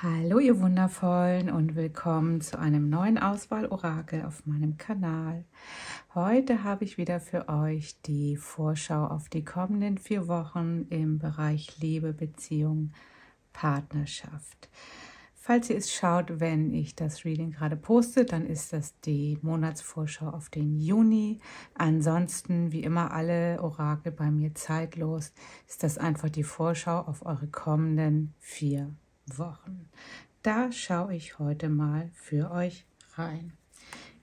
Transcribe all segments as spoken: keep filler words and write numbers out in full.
Hallo ihr Wundervollen und willkommen zu einem neuen Auswahlorakel auf meinem Kanal. Heute habe ich wieder für euch die Vorschau auf die kommenden vier Wochen im Bereich Liebe, Beziehung, Partnerschaft. Falls ihr es schaut, wenn ich das Reading gerade poste, dann ist das die Monatsvorschau auf den Juni. Ansonsten, wie immer alle Orakel bei mir zeitlos, ist das einfach die Vorschau auf eure kommenden vier Wochen. Wochen. Da schaue ich heute mal für euch rein.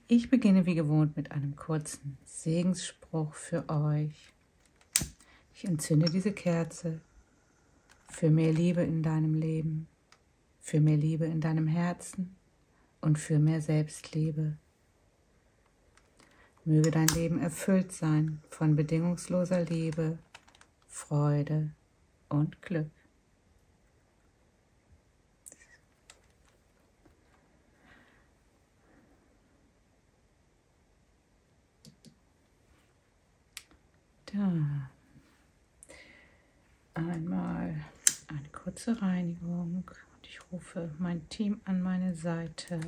Ich beginne wie gewohnt mit einem kurzen Segensspruch für euch. Ich entzünde diese Kerze für mehr Liebe in deinem Leben, für mehr Liebe in deinem Herzen und für mehr Selbstliebe. Möge dein Leben erfüllt sein von bedingungsloser Liebe, Freude und Glück. Ja. Einmal eine kurze Reinigung und ich rufe mein Team an meine Seite.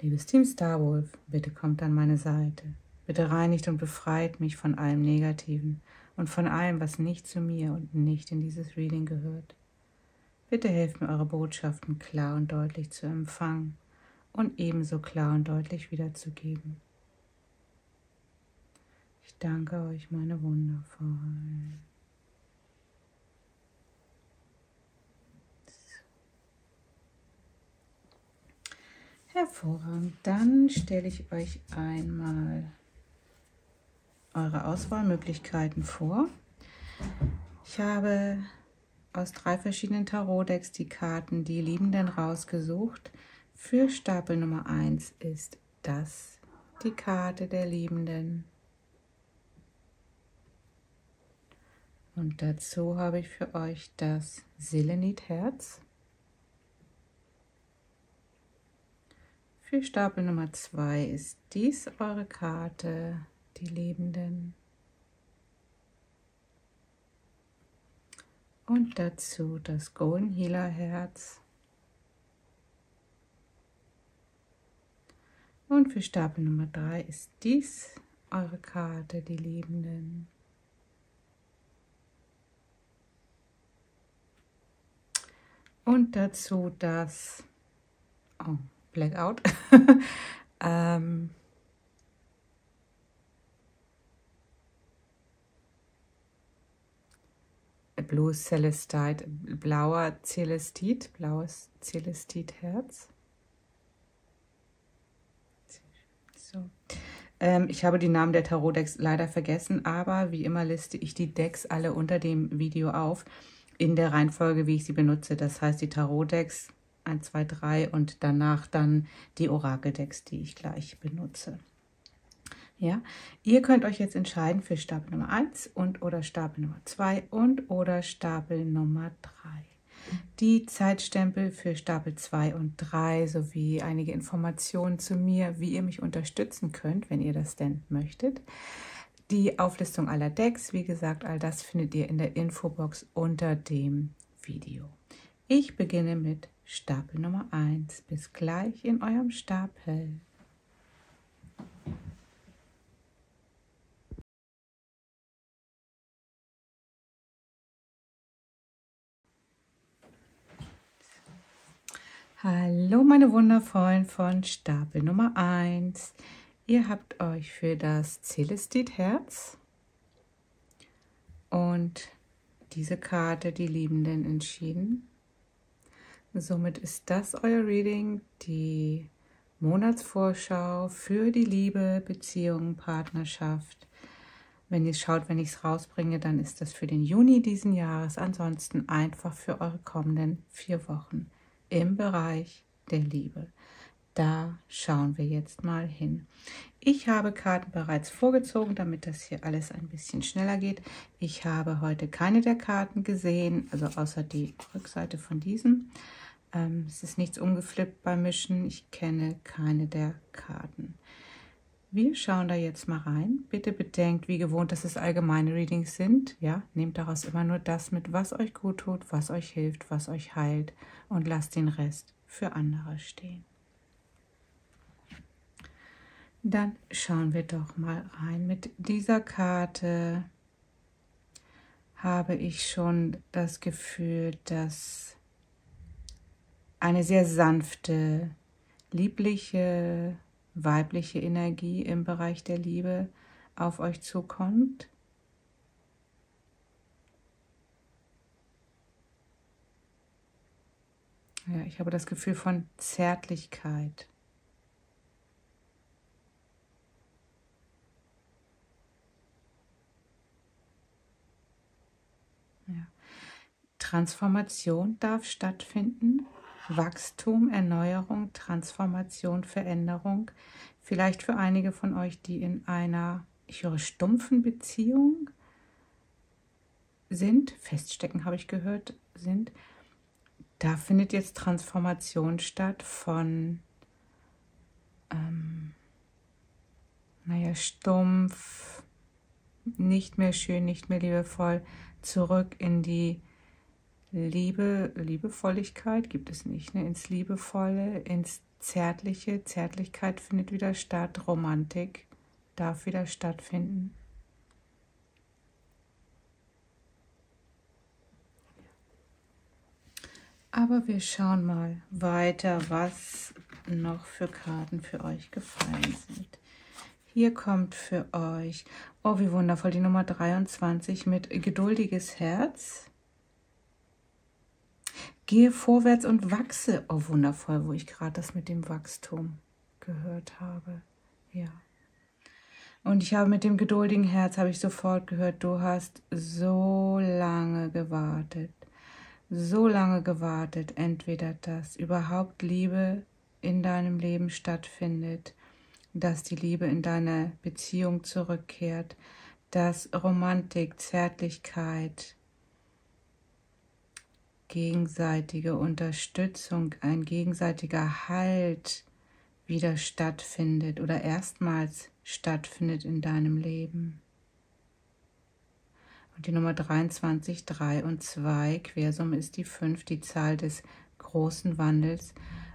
Liebes Team Starwolf, bitte kommt an meine Seite. Bitte reinigt und befreit mich von allem Negativen und von allem, was nicht zu mir und nicht in dieses Reading gehört. Bitte helft mir, eure Botschaften klar und deutlich zu empfangen und ebenso klar und deutlich wiederzugeben. Ich danke euch, meine Wundervollen. Hervorragend. Dann stelle ich euch einmal eure Auswahlmöglichkeiten vor. Ich habe aus drei verschiedenen Tarotdecks die Karten Die Liebenden rausgesucht. Für Stapel Nummer eins ist das die Karte der Liebenden. Und dazu habe ich für euch das Selenitherz. Für Stapel Nummer zwei ist dies eure Karte, die Liebenden. Und dazu das Golden Healer Herz. Und für Stapel Nummer drei ist dies eure Karte, die Liebenden. Und dazu das oh, Blackout. ähm, Blue Celestite, blauer Celestit, blaues Celestit-Herz. So. Ähm, ich habe die Namen der Tarot-Decks leider vergessen, aber wie immer liste ich die Decks alle unter dem Video auf, in der Reihenfolge, wie ich sie benutze. Das heißt, die Tarot-Decks eins, zwei, drei und danach dann die Orakel-Decks, die ich gleich benutze. Ja? Ihr könnt euch jetzt entscheiden für Stapel Nummer eins und oder Stapel Nummer zwei und oder Stapel Nummer drei. Die Zeitstempel für Stapel zwei und drei sowie einige Informationen zu mir, wie ihr mich unterstützen könnt, wenn ihr das denn möchtet. Die Auflistung aller Decks, wie gesagt, all das findet ihr in der Infobox unter dem Video. Ich beginne mit Stapel Nummer eins. Bis gleich in eurem Stapel. Hallo meine Wundervollen von Stapel Nummer eins. Ihr habt euch für das Celestit-Herz und diese Karte, die Liebenden, entschieden. Somit ist das euer Reading, die Monatsvorschau für die Liebe, Beziehung, Partnerschaft. Wenn ihr schaut, wenn ich es rausbringe, dann ist das für den Juni diesen Jahres. Ansonsten einfach für eure kommenden vier Wochen. Im Bereich der Liebe. Da schauen wir jetzt mal hin. Ich habe Karten bereits vorgezogen, damit das hier alles ein bisschen schneller geht. Ich habe heute keine der Karten gesehen, also außer die Rückseite von diesen. Ähm, es ist nichts umgeflippt beim Mischen. Ich kenne keine der Karten. Wir schauen da jetzt mal rein. Bitte bedenkt, wie gewohnt, dass es allgemeine Readings sind. Ja, nehmt daraus immer nur das mit, was euch gut tut, was euch hilft, was euch heilt und lasst den Rest für andere stehen. Dann schauen wir doch mal rein. Mit dieser Karte habe ich schon das Gefühl, dass eine sehr sanfte, liebliche, weibliche Energie im Bereich der Liebe auf euch zukommt. Ja, ich habe das Gefühl von Zärtlichkeit. Ja. Transformation darf stattfinden. Wachstum, Erneuerung, Transformation, Veränderung. Vielleicht für einige von euch, die in einer, ich höre, stumpfen Beziehung sind, feststecken habe ich gehört, sind, da findet jetzt Transformation statt von, ähm, naja, stumpf, nicht mehr schön, nicht mehr liebevoll, zurück in die Liebe, Liebevolligkeit gibt es nicht, ne? Ins Liebevolle, ins Zärtliche. Zärtlichkeit findet wieder statt, Romantik darf wieder stattfinden. Aber wir schauen mal weiter, was noch für Karten für euch gefallen sind. Hier kommt für euch, oh wie wundervoll, die Nummer dreiundzwanzig mit geduldiges Herz. Gehe vorwärts und wachse. Oh, wundervoll, wo ich gerade das mit dem Wachstum gehört habe. Ja. Und ich habe mit dem geduldigen Herz, habe ich sofort gehört, du hast so lange gewartet. So lange gewartet, entweder dass überhaupt Liebe in deinem Leben stattfindet, dass die Liebe in deine Beziehung zurückkehrt, dass Romantik, Zärtlichkeit, gegenseitige Unterstützung, ein gegenseitiger Halt wieder stattfindet oder erstmals stattfindet in deinem Leben. Und die Nummer dreiundzwanzig, drei und zwei, Quersumme ist die fünf, die Zahl des großen Wandels.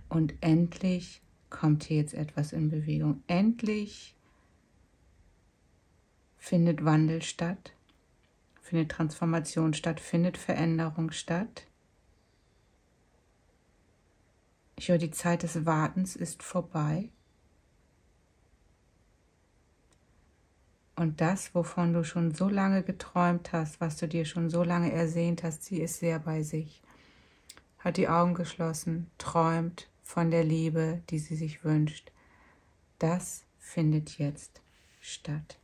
Und endlich kommt hier jetzt etwas in Bewegung. Endlich findet Wandel statt, findet Transformation statt, findet Veränderung statt. Ich höre, die Zeit des Wartens ist vorbei. Und das, wovon du schon so lange geträumt hast, was du dir schon so lange ersehnt hast, sie ist sehr bei sich. Hat die Augen geschlossen, träumt von der Liebe, die sie sich wünscht. Das findet jetzt statt.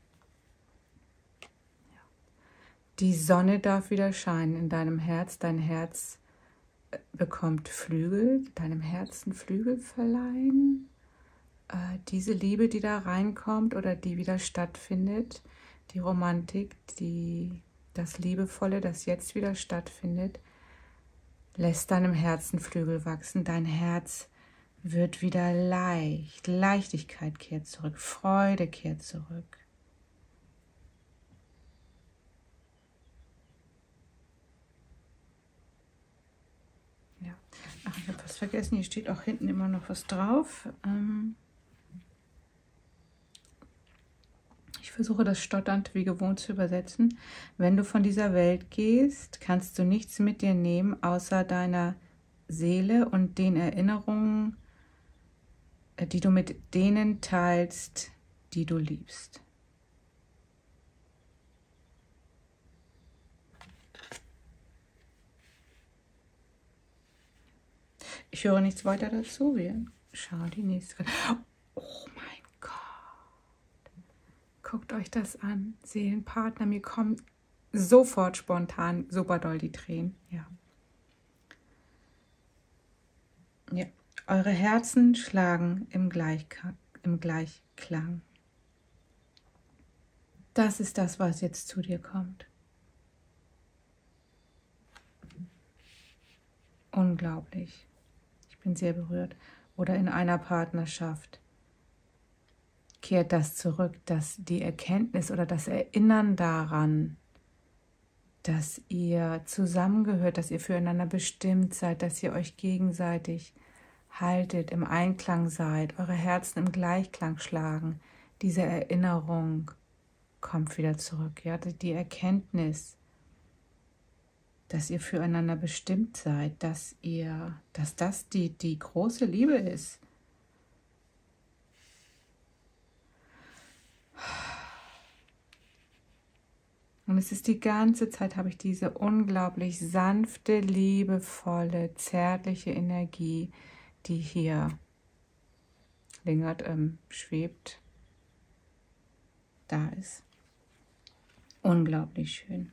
Die Sonne darf wieder scheinen in deinem Herz, dein Herz bekommt Flügel, deinem Herzen Flügel verleihen. Äh, diese Liebe, die da reinkommt oder die wieder stattfindet, die Romantik, die, das Liebevolle, das jetzt wieder stattfindet, lässt deinem Herzen Flügel wachsen. Dein Herz wird wieder leicht. Leichtigkeit kehrt zurück, Freude kehrt zurück. Ach, ich habe was vergessen. Hier steht auch hinten immer noch was drauf. Ähm ich versuche das stotternd wie gewohnt zu übersetzen. Wenn du von dieser Welt gehst, kannst du nichts mit dir nehmen, außer deiner Seele und den Erinnerungen, die du mit denen teilst, die du liebst. Ich höre nichts weiter dazu. Wir schauen die nächste. Oh mein Gott. Guckt euch das an. Seelenpartner, mir kommen sofort spontan super doll die Tränen. Ja. Ja. Eure Herzen schlagen im Gleichklang, im Gleichklang. Das ist das, was jetzt zu dir kommt. Unglaublich. Bin sehr berührt. Oder in einer Partnerschaft. kehrt das zurück, dass die Erkenntnis oder das Erinnern daran, dass ihr zusammengehört, dass ihr füreinander bestimmt seid, dass ihr euch gegenseitig haltet, im Einklang seid, eure Herzen im Gleichklang schlagen. Diese Erinnerung kommt wieder zurück. Ja? Die Erkenntnis, dass ihr füreinander bestimmt seid, dass ihr, dass das die, die große Liebe ist. Und es ist die ganze Zeit, habe ich diese unglaublich sanfte, liebevolle, zärtliche Energie, die hier lingert, ähm, schwebt, da ist. Unglaublich schön.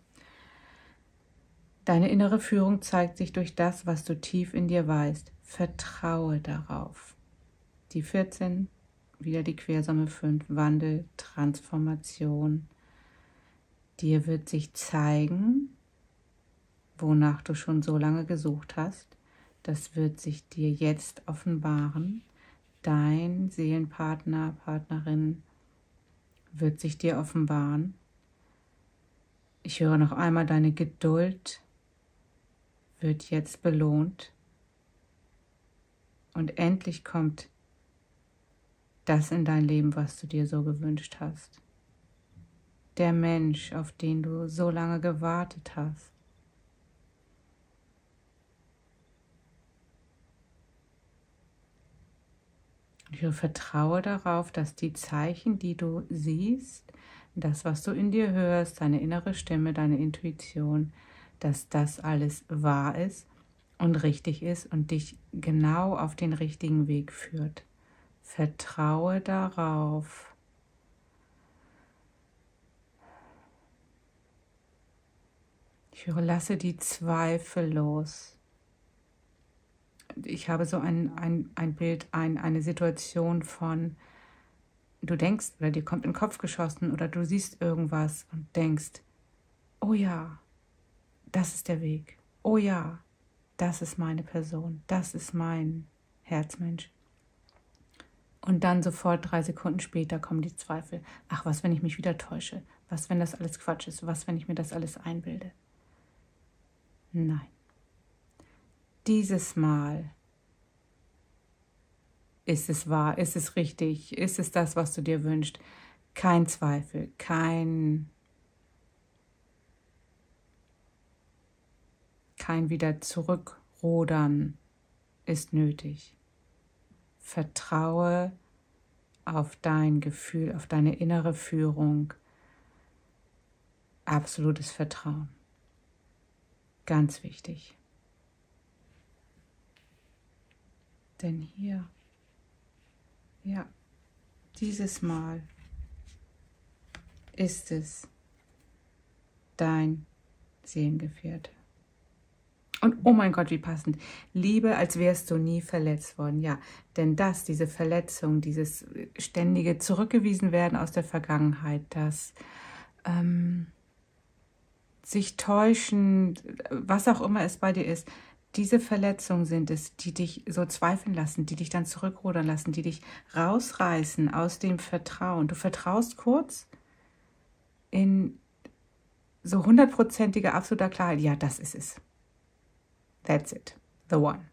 Deine innere Führung zeigt sich durch das, was du tief in dir weißt. Vertraue darauf. Die vierzehn, wieder die Quersumme fünf, Wandel, Transformation. Dir wird sich zeigen, wonach du schon so lange gesucht hast. Das wird sich dir jetzt offenbaren. Dein Seelenpartner, Partnerin wird sich dir offenbaren. Ich höre noch einmal, deine Geduld wird jetzt belohnt. Und endlich kommt das in dein Leben, was du dir so gewünscht hast. Der Mensch, auf den du so lange gewartet hast. Ich vertraue darauf, dass die Zeichen, die du siehst, das, was du in dir hörst, deine innere Stimme, deine Intuition, dass das alles wahr ist und richtig ist und dich genau auf den richtigen Weg führt. Vertraue darauf. Ich höre, lasse die Zweifel los. Ich habe so ein, ein, ein Bild, ein, eine Situation von, du denkst oder dir kommt in den Kopf geschossen oder du siehst irgendwas und denkst, oh ja, das ist der Weg. Oh ja, das ist meine Person. Das ist mein Herzmensch. Und dann sofort drei Sekunden später kommen die Zweifel. Ach, was, wenn ich mich wieder täusche? Was, wenn das alles Quatsch ist? Was, wenn ich mir das alles einbilde? Nein. Dieses Mal ist es wahr, ist es richtig, ist es das, was du dir wünschst. Kein Zweifel, kein, kein wieder zurückrudern ist nötig. Vertraue auf dein Gefühl, auf deine innere Führung. Absolutes Vertrauen. Ganz wichtig. Denn hier, ja, dieses Mal ist es dein Seelengefährte. Und oh mein Gott, wie passend. Liebe, als wärst du nie verletzt worden. Ja, denn das, diese Verletzung, dieses ständige Zurückgewiesenwerden aus der Vergangenheit, das ähm, sich täuschen, was auch immer es bei dir ist, diese Verletzungen sind es, die dich so zweifeln lassen, die dich dann zurückrudern lassen, die dich rausreißen aus dem Vertrauen. Du vertraust kurz in so hundertprozentige absoluter Klarheit. Ja, das ist es. That's it, the one.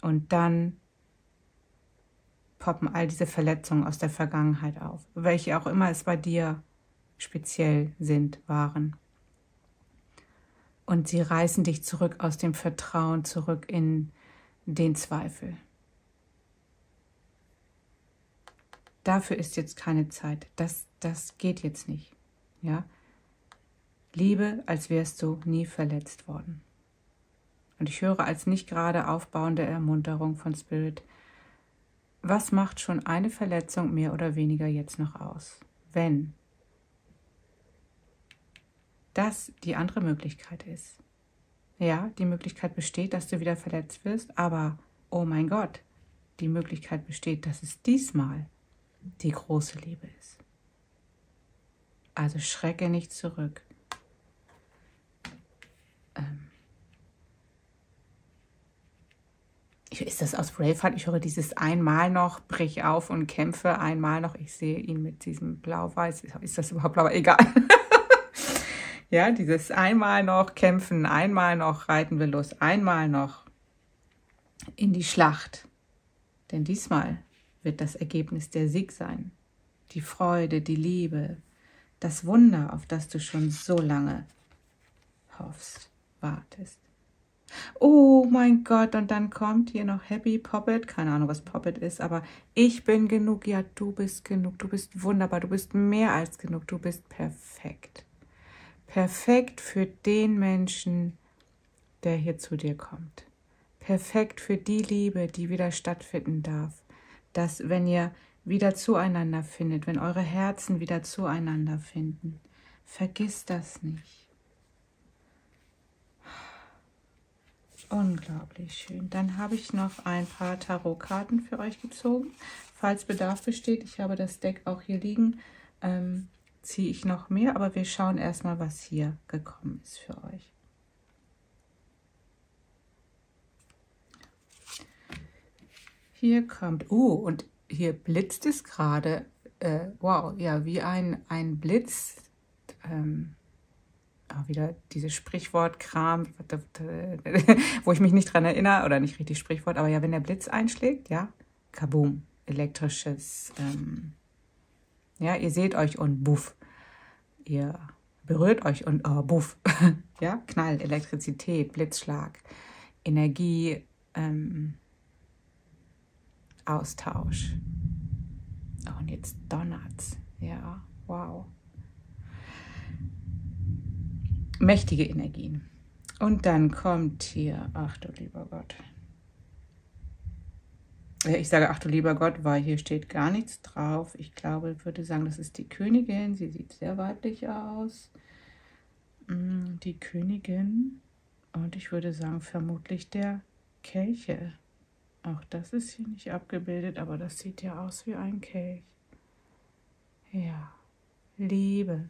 Und dann poppen all diese Verletzungen aus der Vergangenheit auf, welche auch immer es bei dir speziell sind, waren. Und sie reißen dich zurück aus dem Vertrauen, zurück in den Zweifel. Dafür ist jetzt keine Zeit. Das, das geht jetzt nicht. Ja? Liebe, als wärst du nie verletzt worden. Und ich höre als nicht gerade aufbauende Ermunterung von Spirit, was macht schon eine Verletzung mehr oder weniger jetzt noch aus, wenn das die andere Möglichkeit ist? Ja, die Möglichkeit besteht, dass du wieder verletzt wirst, aber oh mein Gott, die Möglichkeit besteht, dass es diesmal die große Liebe ist. Also schrecke nicht zurück. Ähm, Ist das aus Braveheart? Ich höre dieses einmal noch, brich auf und kämpfe, einmal noch. Ich sehe ihn mit diesem blau-weiß. Ist das überhaupt blau? Egal. Ja, dieses einmal noch kämpfen, einmal noch reiten wir los, einmal noch in die Schlacht. Denn diesmal wird das Ergebnis der Sieg sein. Die Freude, die Liebe, das Wunder, auf das du schon so lange hoffst, wartest. Oh mein Gott, und dann kommt hier noch Happy Poppet. Keine Ahnung, was Poppet ist, aber ich bin genug. Ja, du bist genug. Du bist wunderbar. Du bist mehr als genug. Du bist perfekt. Perfekt für den Menschen, der hier zu dir kommt. Perfekt für die Liebe, die wieder stattfinden darf. Dass, wenn ihr wieder zueinander findet, wenn eure Herzen wieder zueinander finden, vergiss das nicht. Unglaublich schön. Dann habe ich noch ein paar Tarotkarten für euch gezogen. Falls Bedarf besteht, ich habe das Deck auch hier liegen, ähm, ziehe ich noch mehr, aber wir schauen erstmal, was hier gekommen ist für euch. Hier kommt, oh, uh, und hier blitzt es gerade, äh, wow, ja, wie ein, ein Blitz, ähm, auch wieder dieses Sprichwort-Kram, wo ich mich nicht dran erinnere, oder nicht richtig Sprichwort, aber ja, wenn der Blitz einschlägt, ja, kaboom, elektrisches, ähm, ja, ihr seht euch und buff, ihr berührt euch und oh, buff, ja, Knall, Elektrizität, Blitzschlag, Energie, ähm, Austausch. Oh, und jetzt donnert's, ja, wow. Mächtige Energien. Und dann kommt hier, ach du lieber Gott. Ich sage, ach du lieber Gott, weil hier steht gar nichts drauf. Ich glaube, ich würde sagen, das ist die Königin. Sie sieht sehr weiblich aus. Die Königin. Und ich würde sagen, vermutlich der Kelche. Auch das ist hier nicht abgebildet, aber das sieht ja aus wie ein Kelch. Ja, Liebe.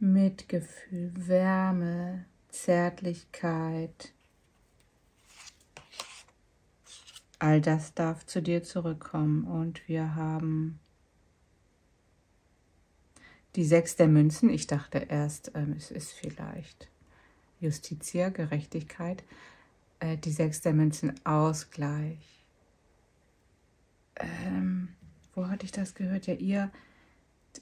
Mitgefühl, Wärme, Zärtlichkeit. All das darf zu dir zurückkommen. Und wir haben die Sechs der Münzen. Ich dachte erst, ähm, es ist vielleicht Justitia, Gerechtigkeit. Äh, die Sechs der Münzen, Ausgleich. Ähm, wo hatte ich das gehört? Ja, ihr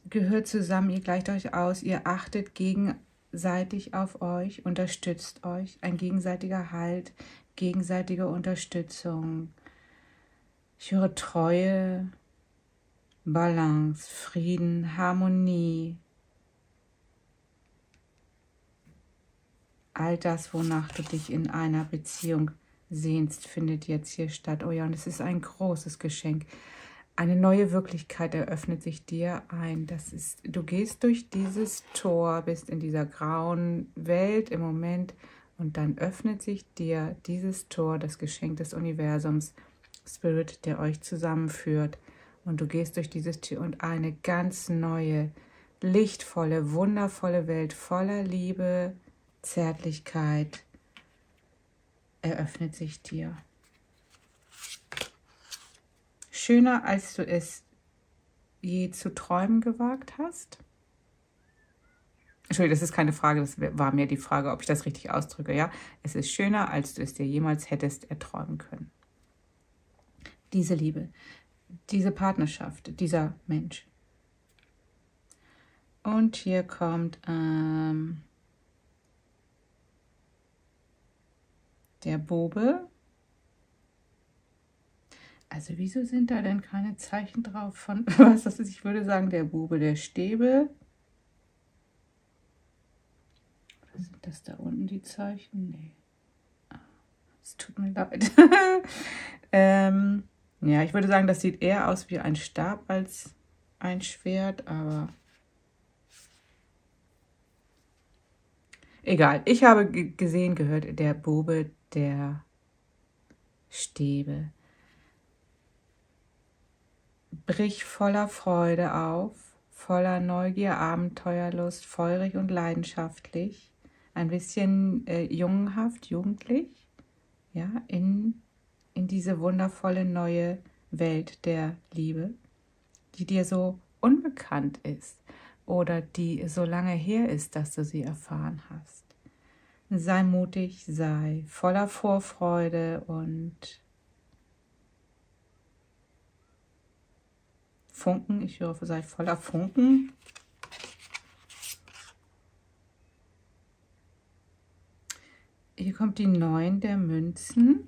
gehört zusammen, ihr gleicht euch aus, ihr achtet gegenseitig auf euch, unterstützt euch, ein gegenseitiger Halt, gegenseitige Unterstützung. Ich höre Treue, Balance, Frieden, Harmonie. All das, wonach du dich in einer Beziehung sehnst, findet jetzt hier statt. Oh ja, und es ist ein großes Geschenk. Eine neue Wirklichkeit eröffnet sich dir ein. Das ist, du gehst durch dieses Tor, bist in dieser grauen Welt im Moment und dann öffnet sich dir dieses Tor, das Geschenk des Universums, Spirit, der euch zusammenführt. Und du gehst durch dieses Tor und eine ganz neue, lichtvolle, wundervolle Welt voller Liebe, Zärtlichkeit eröffnet sich dir. Schöner, als du es je zu träumen gewagt hast? Entschuldigung, das ist keine Frage, das war mir die Frage, ob ich das richtig ausdrücke. Ja, es ist schöner, als du es dir jemals hättest erträumen können. Diese Liebe, diese Partnerschaft, dieser Mensch. Und hier kommt ähm, der Bobe. Also wieso sind da denn keine Zeichen drauf von, was das ist? Ich würde sagen, der Bube der Stäbe. Oder sind das da unten die Zeichen? Nee. Es tut mir leid. ähm, ja, ich würde sagen, das sieht eher aus wie ein Stab als ein Schwert, aber egal. Ich habe gesehen, gehört, der Bube der Stäbe. Brich voller Freude auf, voller Neugier, Abenteuerlust, feurig und leidenschaftlich, ein bisschen äh, jungenhaft, jugendlich, ja, in in diese wundervolle neue Welt der Liebe, die dir so unbekannt ist oder die so lange her ist, dass du sie erfahren hast. Sei mutig, sei voller Vorfreude und Funken, ich hoffe, seid voller Funken. Hier kommt die Neun der Münzen.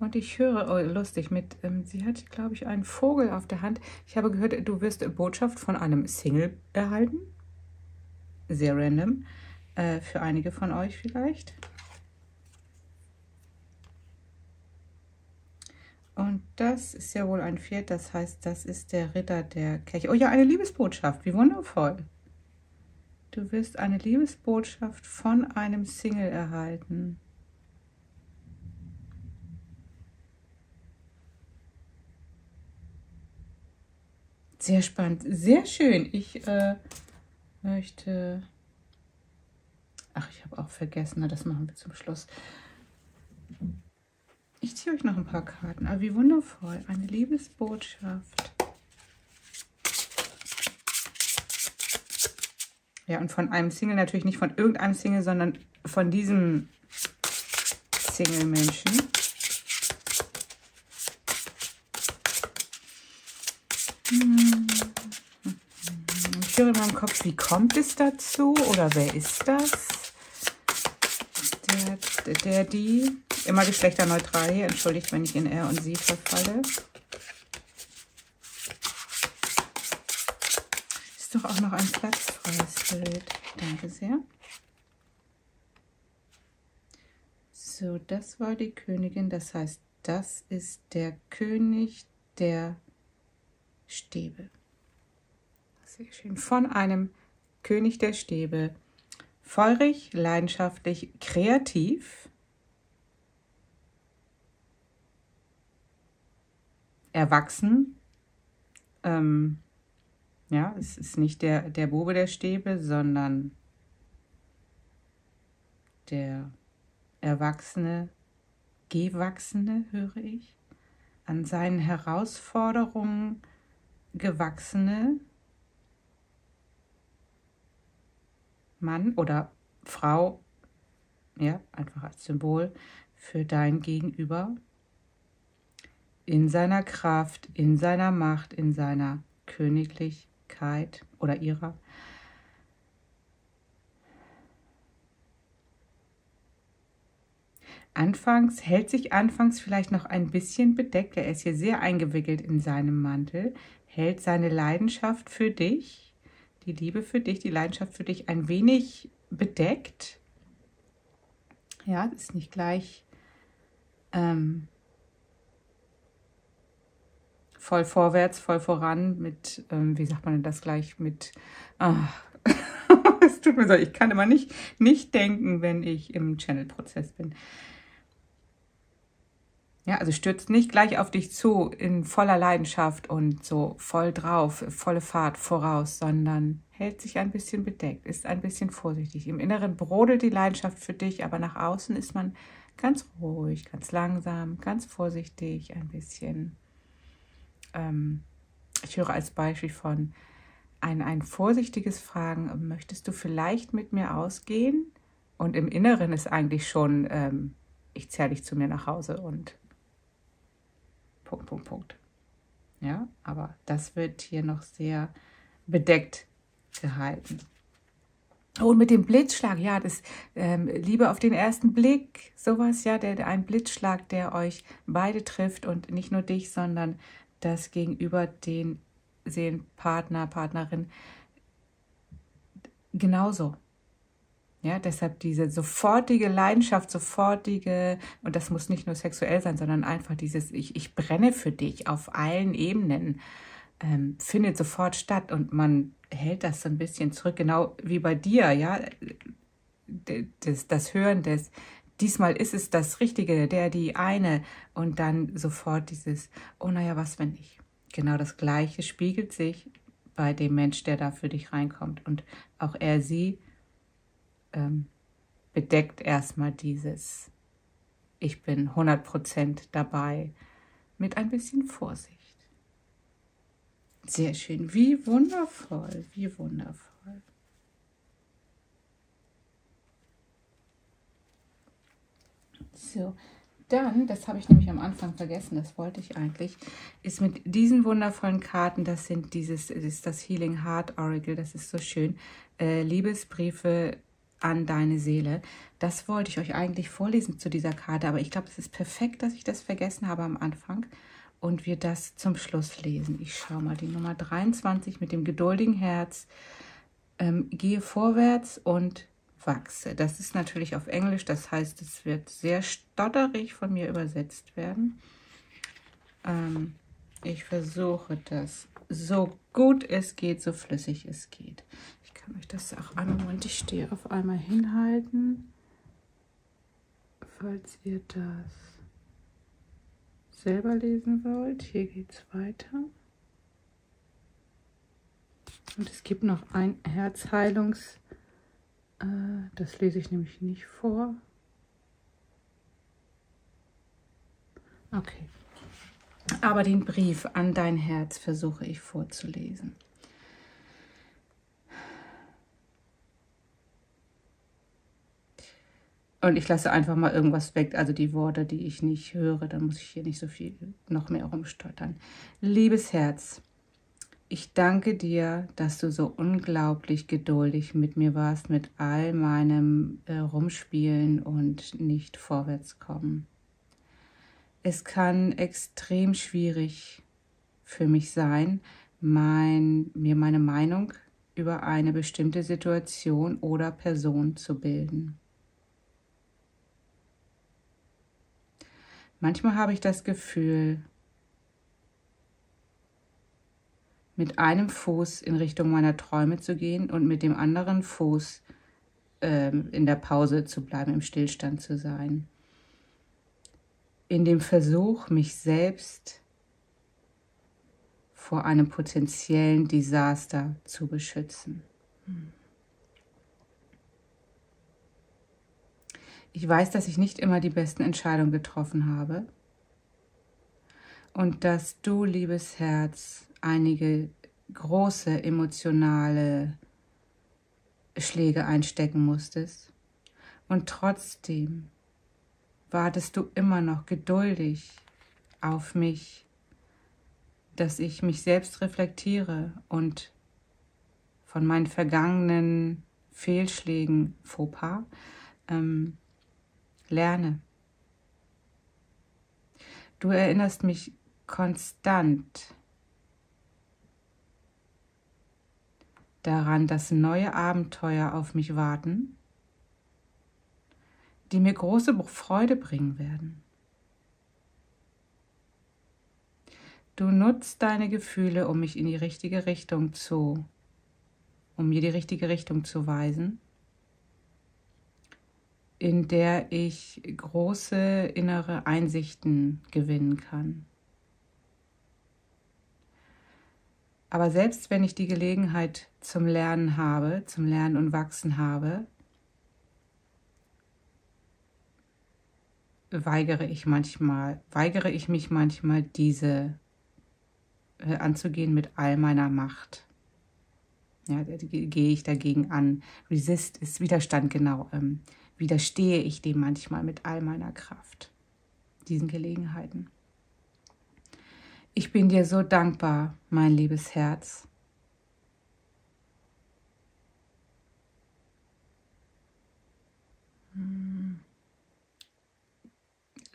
Und ich höre, oh, lustig, mit, ähm, sie hat, glaube ich, einen Vogel auf der Hand. Ich habe gehört, du wirst Botschaft von einem Single erhalten. Sehr random. Äh, für einige von euch vielleicht. Und das ist ja wohl ein Pferd, das heißt, das ist der Ritter der Kelche. Oh ja, eine Liebesbotschaft, wie wundervoll. Du wirst eine Liebesbotschaft von einem Single erhalten. Sehr spannend, sehr schön. Ich äh, möchte... Ach, ich habe auch vergessen, na, das machen wir zum Schluss. Ich ziehe euch noch ein paar Karten. Aber wie wundervoll. Eine Liebesbotschaft. Ja, und von einem Single natürlich nicht von irgendeinem Single, sondern von diesem Single-Menschen. Ich höre in meinem Kopf, wie kommt es dazu? Oder wer ist das? Der, der, die... Immer geschlechterneutral hier, entschuldigt, wenn ich in er und sie verfalle. Ist doch auch noch ein platzfreies Bild. Danke sehr. So, das war die Königin, das heißt, das ist der König der Stäbe. Sehr schön. Von einem König der Stäbe. Feurig, leidenschaftlich, kreativ. Erwachsen, ähm, ja, es ist nicht der, der Bube der Stäbe, sondern der Erwachsene, Gewachsene, höre ich, an seinen Herausforderungen gewachsene Mann oder Frau, ja, einfach als Symbol für dein Gegenüber. In seiner Kraft, in seiner Macht, in seiner Königlichkeit oder ihrer. Anfangs hält sich anfangs vielleicht noch ein bisschen bedeckt, er ist hier sehr eingewickelt in seinem Mantel, hält seine Leidenschaft für dich, die Liebe für dich, die Leidenschaft für dich ein wenig bedeckt. Ja, das ist nicht gleich... Ähm, voll vorwärts, voll voran mit, ähm, wie sagt man denn das gleich, mit, es tut mir so, ich kann immer nicht, nicht denken, wenn ich im Channel-Prozess bin. Ja, also stürzt nicht gleich auf dich zu in voller Leidenschaft und so voll drauf, volle Fahrt voraus, sondern hält sich ein bisschen bedeckt, ist ein bisschen vorsichtig. Im Inneren brodelt die Leidenschaft für dich, aber nach außen ist man ganz ruhig, ganz langsam, ganz vorsichtig, ein bisschen... Ich höre als Beispiel von ein, ein vorsichtiges Fragen, möchtest du vielleicht mit mir ausgehen? Und im Inneren ist eigentlich schon, ähm, ich zerre dich zu mir nach Hause und Punkt, Punkt, Punkt. Ja, aber das wird hier noch sehr bedeckt gehalten. Oh, und mit dem Blitzschlag, ja, das ähm, Liebe auf den ersten Blick, sowas, ja, der, ein Blitzschlag, der euch beide trifft und nicht nur dich, sondern dass gegenüber den Seelenpartner, Partnerin genauso. Ja, deshalb diese sofortige Leidenschaft, sofortige, und das muss nicht nur sexuell sein, sondern einfach dieses Ich, ich brenne für dich auf allen Ebenen, ähm, findet sofort statt und man hält das so ein bisschen zurück, genau wie bei dir, ja, das, das Hören des Diesmal ist es das Richtige, der, die eine und dann sofort dieses, oh naja, was wenn nicht. Genau das Gleiche spiegelt sich bei dem Mensch, der da für dich reinkommt und auch er, sie ähm, bedeckt erstmal dieses Ich bin hundert Prozent dabei mit ein bisschen Vorsicht. Sehr schön, wie wundervoll, wie wundervoll. So, dann, das habe ich nämlich am Anfang vergessen, das wollte ich eigentlich, ist mit diesen wundervollen Karten, das sind dieses, ist das Healing Heart Oracle, das ist so schön, äh, Liebesbriefe an deine Seele. Das wollte ich euch eigentlich vorlesen zu dieser Karte, aber ich glaube, es ist perfekt, dass ich das vergessen habe am Anfang. Und wir das zum Schluss lesen. Ich schaue mal, die Nummer dreiundzwanzig mit dem geduldigen Herz. Ähm, gehe vorwärts und wachse. Das ist natürlich auf Englisch, das heißt, es wird sehr stotterig von mir übersetzt werden. Ähm, ich versuche das so gut es geht, so flüssig es geht. Ich kann euch das auch einmal, Moment, ich stehe auf einmal hinhalten, falls ihr das selber lesen wollt. Hier geht es weiter. Und es gibt noch ein Herzheilungs... Äh, das lese ich nämlich nicht vor. Okay. Aber den Brief an dein Herz versuche ich vorzulesen. Und ich lasse einfach mal irgendwas weg, also die Worte, die ich nicht höre, dann muss ich hier nicht so viel noch mehr rumstottern. Liebes Herz, ich danke dir, dass du so unglaublich geduldig mit mir warst, mit all meinem äh, Rumspielen und nicht vorwärtskommen. Es kann extrem schwierig für mich sein, mein, mir meine Meinung über eine bestimmte Situation oder Person zu bilden. Manchmal habe ich das Gefühl, mit einem Fuß in Richtung meiner Träume zu gehen und mit dem anderen Fuß ähm, in der Pause zu bleiben, im Stillstand zu sein. In dem Versuch, mich selbst vor einem potenziellen Desaster zu beschützen. Hm. Ich weiß, dass ich nicht immer die besten Entscheidungen getroffen habe und dass du, liebes Herz, einige große emotionale Schläge einstecken musstest. Und trotzdem wartest du immer noch geduldig auf mich, dass ich mich selbst reflektiere und von meinen vergangenen Fehlschlägen, Fauxpas, ähm, lerne. Du erinnerst mich konstant daran, dass neue Abenteuer auf mich warten, die mir große Freude bringen werden. Du nutzt deine Gefühle, um mich in die richtige Richtung zu, um mir die richtige Richtung zu weisen, in der ich große innere Einsichten gewinnen kann. Aber selbst wenn ich die Gelegenheit zum Lernen habe, zum Lernen und Wachsen habe, weigere ich manchmal, weigere ich mich manchmal, diese äh, anzugehen mit all meiner Macht. Ja, gehe ich dagegen an. Resist ist Widerstand, genau. Ähm, widerstehe ich dem manchmal mit all meiner Kraft, diesen Gelegenheiten. Ich bin dir so dankbar, mein liebes Herz,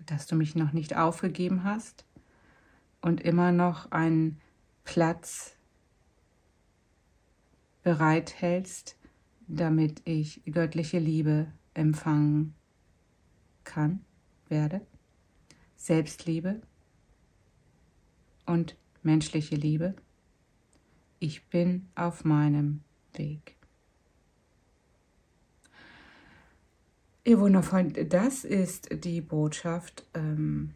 dass du mich noch nicht aufgegeben hast und immer noch einen Platz bereithältst, damit ich göttliche Liebe empfangen kann, werde, Selbstliebe und menschliche Liebe. Ich bin auf meinem Weg. Ihr wundervollen, das ist die Botschaft, ähm,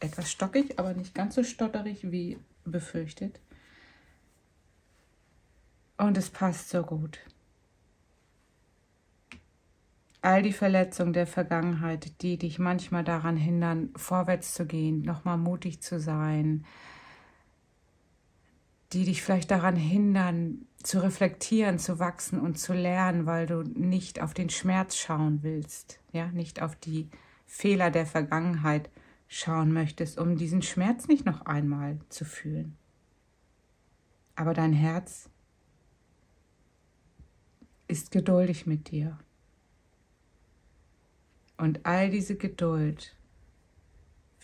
etwas stockig, aber nicht ganz so stotterig wie befürchtet. Und es passt so gut. all die Verletzungen der Vergangenheit, die dich manchmal daran hindern, vorwärts zu gehen, nochmal mutig zu sein, die dich vielleicht daran hindern, zu reflektieren, zu wachsen und zu lernen, weil du nicht auf den Schmerz schauen willst, ja, nicht auf die Fehler der Vergangenheit schauen möchtest, um diesen Schmerz nicht noch einmal zu fühlen. Aber dein Herz ist geduldig mit dir. Und all diese Geduld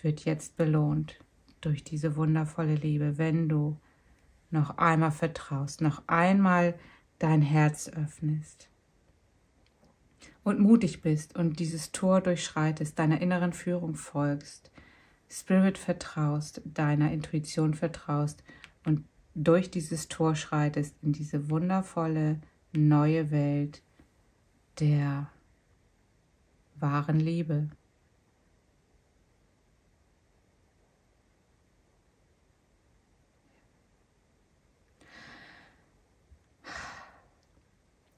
wird jetzt belohnt durch diese wundervolle Liebe, wenn du noch einmal vertraust, noch einmal dein Herz öffnest und mutig bist und dieses Tor durchschreitest, deiner inneren Führung folgst, Spirit vertraust, deiner Intuition vertraust und durch dieses Tor schreitest in diese wundervolle neue Welt der wahren Liebe.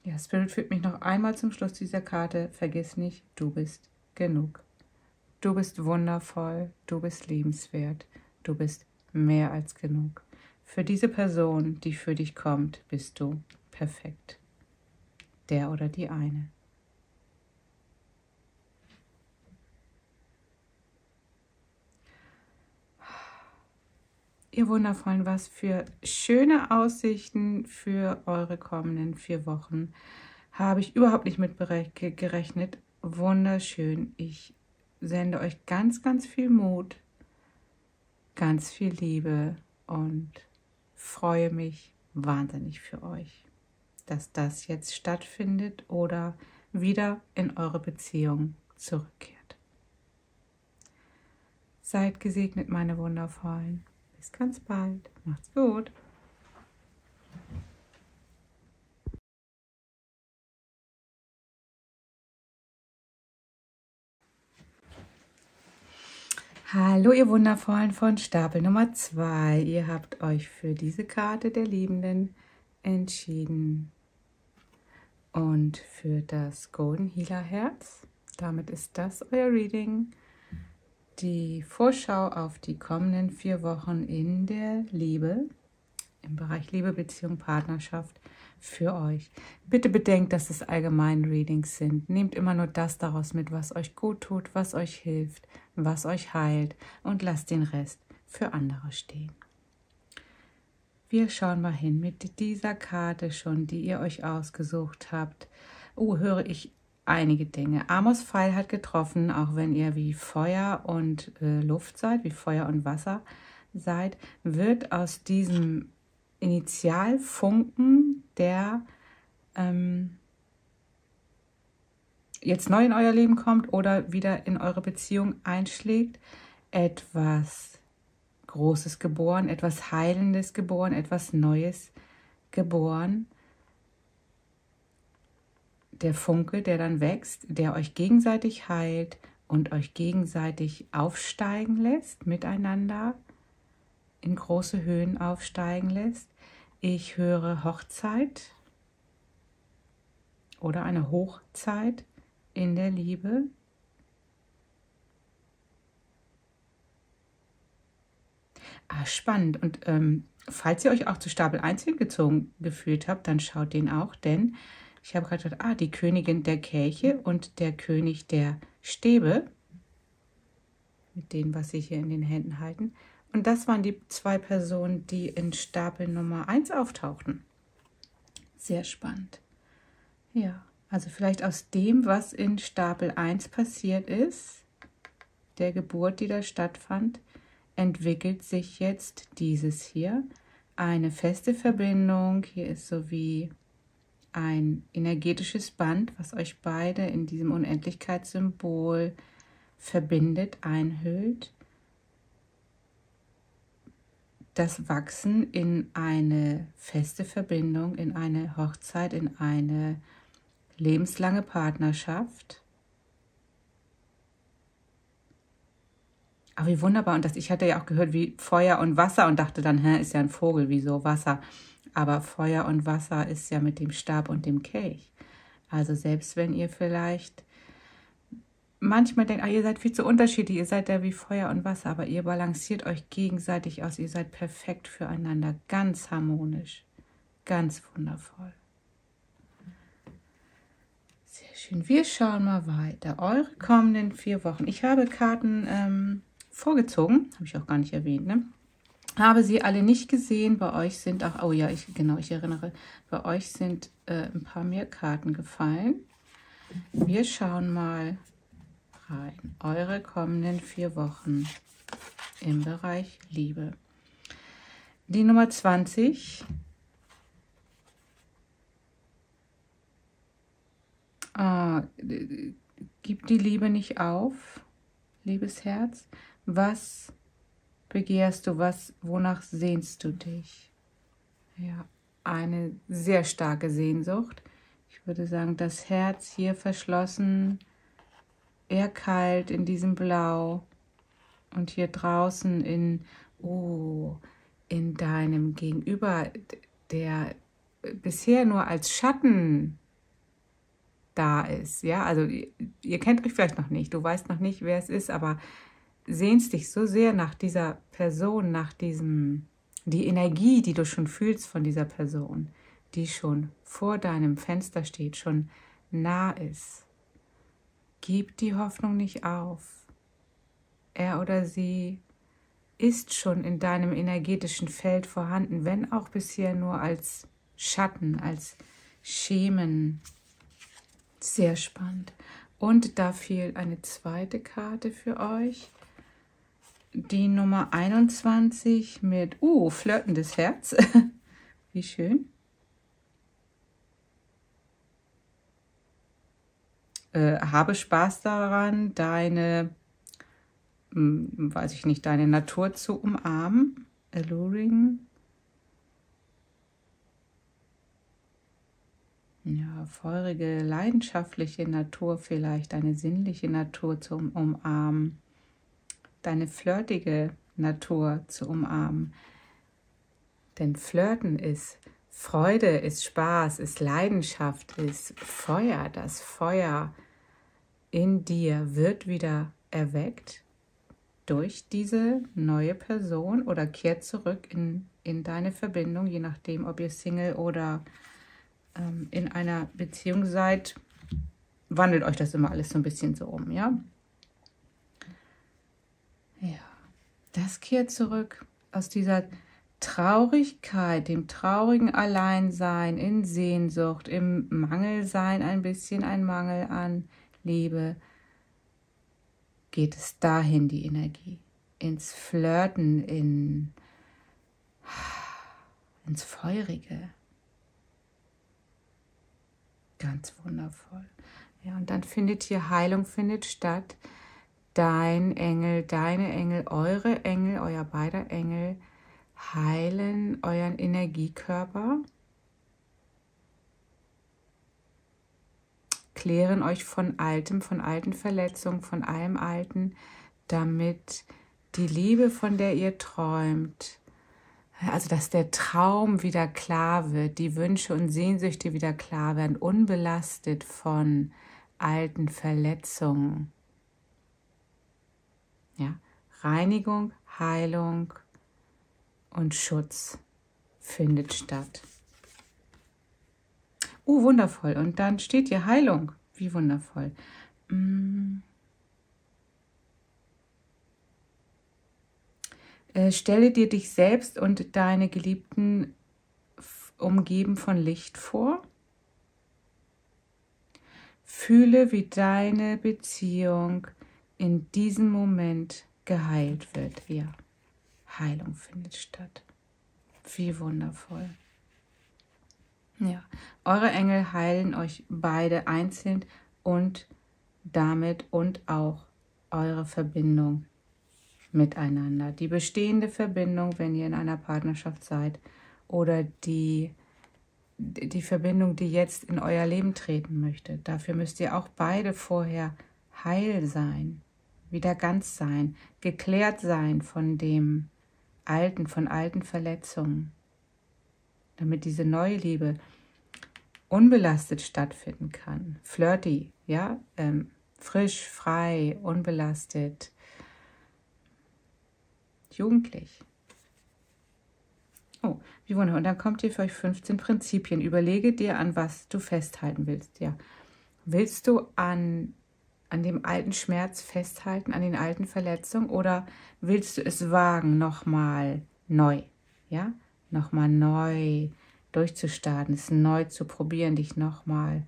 Ja, Spirit führt mich noch einmal zum Schluss dieser Karte. Vergiss nicht, du bist genug. Du bist wundervoll, du bist liebenswert, du bist mehr als genug. Für diese Person, die für dich kommt, bist du perfekt. Der oder die eine. Ihr Wundervollen, was für schöne Aussichten für eure kommenden vier Wochen. Habe ich überhaupt nicht mit gerechnet. Wunderschön. Ich sende euch ganz, ganz viel Mut, ganz viel Liebe und freue mich wahnsinnig für euch, dass das jetzt stattfindet oder wieder in eure Beziehung zurückkehrt. Seid gesegnet, meine Wundervollen. Bis ganz bald. Macht's gut. Hallo, ihr Wundervollen von Stapel Nummer zwei. Ihr habt euch für diese Karte der Liebenden entschieden. Und für das Golden Healer Herz. Damit ist das euer Reading. Die Vorschau auf die kommenden vier Wochen in der Liebe, im Bereich Liebe, Beziehung, Partnerschaft für euch. Bitte bedenkt, dass es allgemeine Readings sind. Nehmt immer nur das daraus mit, was euch gut tut, was euch hilft, was euch heilt und lasst den Rest für andere stehen. Wir schauen mal hin mit dieser Karte schon, die ihr euch ausgesucht habt. Oh, höre ich einige Dinge. Amos Pfeil hat getroffen, auch wenn ihr wie Feuer und äh, Luft seid, wie Feuer und Wasser seid, wird aus diesem Initialfunken, der ähm, jetzt neu in euer Leben kommt oder wieder in eure Beziehung einschlägt, etwas Großes geboren, etwas Heilendes geboren, etwas Neues geboren. Der Funke, der dann wächst, der euch gegenseitig heilt und euch gegenseitig aufsteigen lässt, miteinander in große Höhen aufsteigen lässt. Ich höre Hochzeit oder eine Hochzeit in der Liebe. Ah, spannend. Und ähm, falls ihr euch auch zu Stapel eins hingezogen gefühlt habt, dann schaut den auch, denn ich habe gerade gedacht, ah, die Königin der Kelche und der König der Stäbe, mit dem, was sie hier in den Händen halten. Und das waren die zwei Personen, die in Stapel Nummer eins auftauchten. Sehr spannend. Ja, also vielleicht aus dem, was in Stapel eins passiert ist, der Geburt, die da stattfand, entwickelt sich jetzt dieses hier. Eine feste Verbindung, hier ist so wie ein energetisches Band, was euch beide in diesem Unendlichkeitssymbol verbindet, einhüllt. Das Wachsen in eine feste Verbindung, in eine Hochzeit, in eine lebenslange Partnerschaft. Aber wie wunderbar. Und das, ich hatte ja auch gehört, wie Feuer und Wasser und dachte dann, hä, ist ja ein Vogel, wieso Wasser? Aber Feuer und Wasser ist ja mit dem Stab und dem Kelch. Also selbst wenn ihr vielleicht manchmal denkt, ach, ihr seid viel zu unterschiedlich, ihr seid ja wie Feuer und Wasser, aber ihr balanciert euch gegenseitig aus, ihr seid perfekt füreinander, ganz harmonisch, ganz wundervoll. Sehr schön, wir schauen mal weiter, eure kommenden vier Wochen. Ich habe Karten ähm, vorgezogen, habe ich auch gar nicht erwähnt, ne? Habe sie alle nicht gesehen, bei euch sind auch, oh ja, ich, genau, ich erinnere, bei euch sind äh, ein paar mehr Karten gefallen. Wir schauen mal rein. Eure kommenden vier Wochen im Bereich Liebe. Die Nummer zwanzig. Ah, gib die Liebe nicht auf, liebes Herz. Was begehrst du, was, wonach sehnst du dich? Ja, eine sehr starke Sehnsucht. Ich würde sagen, das Herz hier verschlossen, eher kalt in diesem Blau und hier draußen in, oh, in deinem Gegenüber, der bisher nur als Schatten da ist. Ja, also ihr, ihr kennt euch vielleicht noch nicht, du weißt noch nicht, wer es ist, aber sehnst dich so sehr nach dieser Person, nach diesem, die Energie, die du schon fühlst von dieser Person, die schon vor deinem Fenster steht, schon nah ist. Gib die Hoffnung nicht auf. Er oder sie ist schon in deinem energetischen Feld vorhanden, wenn auch bisher nur als Schatten, als Schemen. Sehr spannend. Und da fiel eine zweite Karte für euch. Die Nummer einundzwanzig mit, uh, flirtendes Herz. Wie schön. Äh, habe Spaß daran, deine, mh, weiß ich nicht, deine Natur zu umarmen. Alluring. Ja, feurige, leidenschaftliche Natur vielleicht, deine sinnliche Natur zu umarmen. Deine flirtige Natur zu umarmen. Denn Flirten ist Freude, ist Spaß, ist Leidenschaft, ist Feuer. Das Feuer in dir wird wieder erweckt durch diese neue Person oder kehrt zurück in, in deine Verbindung, je nachdem, ob ihr Single oder ähm, in einer Beziehung seid. Wandelt euch das immer alles so ein bisschen so um, ja? Ja, das kehrt zurück aus dieser Traurigkeit, dem traurigen Alleinsein, in Sehnsucht, im Mangelsein, ein bisschen ein Mangel an Liebe, geht es dahin, die Energie, ins Flirten, in, ins Feurige. Ganz wundervoll. Ja, und dann findet hier Heilung findet statt. Dein Engel, deine Engel, eure Engel, euer beider Engel heilen euren Energiekörper, klären euch von Altem, von alten Verletzungen, von allem Alten, damit die Liebe, von der ihr träumt, also dass der Traum wieder klar wird, die Wünsche und Sehnsüchte wieder klar werden, unbelastet von alten Verletzungen. Ja, Reinigung, Heilung und Schutz findet statt. Oh, wundervoll. Und dann steht hier Heilung. Wie wundervoll. Hm. Äh, stelle dir dich selbst und deine Geliebten umgeben von Licht vor. Fühle, wie deine Beziehung in diesem Moment geheilt wird. Ja, Heilung findet statt. Wie wundervoll. Ja, eure Engel heilen euch beide einzeln und damit und auch eure Verbindung miteinander. Die bestehende Verbindung, wenn ihr in einer Partnerschaft seid, oder die, die Verbindung, die jetzt in euer Leben treten möchte. Dafür müsst ihr auch beide vorher heil sein. Wieder ganz sein, geklärt sein von dem Alten, von alten Verletzungen, damit diese neue Liebe unbelastet stattfinden kann. Flirty, ja, ähm, frisch, frei, unbelastet, jugendlich. Oh, wie wunderbar. Und dann kommt hier für euch fünfzehn Prinzipien. Überlege dir, an was du festhalten willst. Ja. Willst du an, an dem alten Schmerz festhalten, an den alten Verletzungen, oder willst du es wagen, nochmal neu, ja, nochmal neu durchzustarten, es neu zu probieren, dich nochmal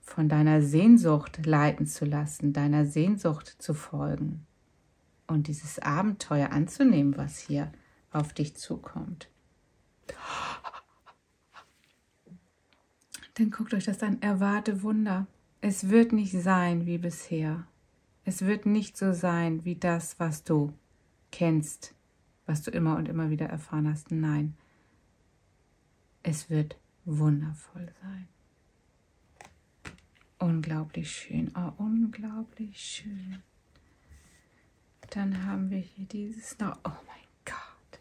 von deiner Sehnsucht leiten zu lassen, deiner Sehnsucht zu folgen und dieses Abenteuer anzunehmen, was hier auf dich zukommt. Dann guckt euch das an, erwarte Wunder. Es wird nicht sein wie bisher. Es wird nicht so sein wie das, was du kennst, was du immer und immer wieder erfahren hast. Nein, es wird wundervoll sein. Unglaublich schön, oh, unglaublich schön. Dann haben wir hier dieses noch, oh mein Gott.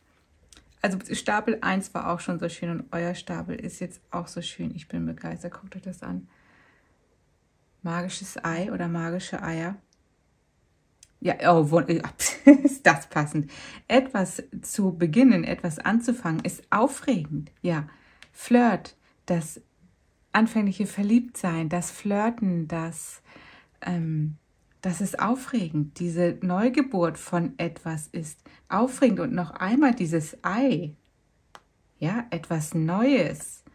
Also Stapel eins war auch schon so schön und euer Stapel ist jetzt auch so schön. Ich bin begeistert, guckt euch das an. Magisches Ei oder magische Eier. Ja, oh, ist das passend. Etwas zu beginnen, etwas anzufangen, ist aufregend. Ja, Flirt, das anfängliche Verliebtsein, das Flirten, das, ähm, das ist aufregend. Diese Neugeburt von etwas ist aufregend. Und noch einmal dieses Ei, ja, etwas Neues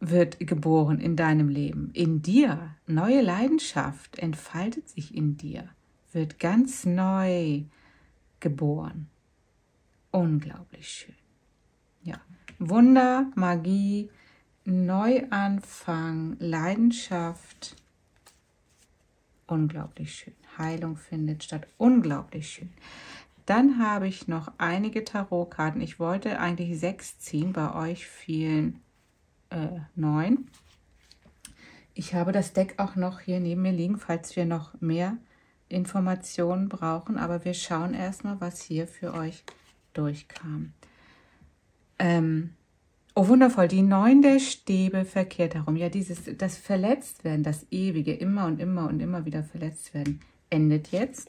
wird geboren in deinem Leben, in dir. Neue Leidenschaft entfaltet sich in dir, wird ganz neu geboren. Unglaublich schön. Ja. Wunder, Magie, Neuanfang, Leidenschaft. Unglaublich schön. Heilung findet statt. Unglaublich schön. Dann habe ich noch einige Tarotkarten. Ich wollte eigentlich sechs ziehen, bei euch vielen äh, neun. Ich habe das Deck auch noch hier neben mir liegen, falls wir noch mehr Informationen brauchen, aber wir schauen erstmal, was hier für euch durchkam. Ähm, oh, wundervoll, die Neun der Stäbe verkehrt herum. Ja, dieses, das Verletztwerden, das Ewige, immer und immer und immer wieder verletzt werden, endet jetzt.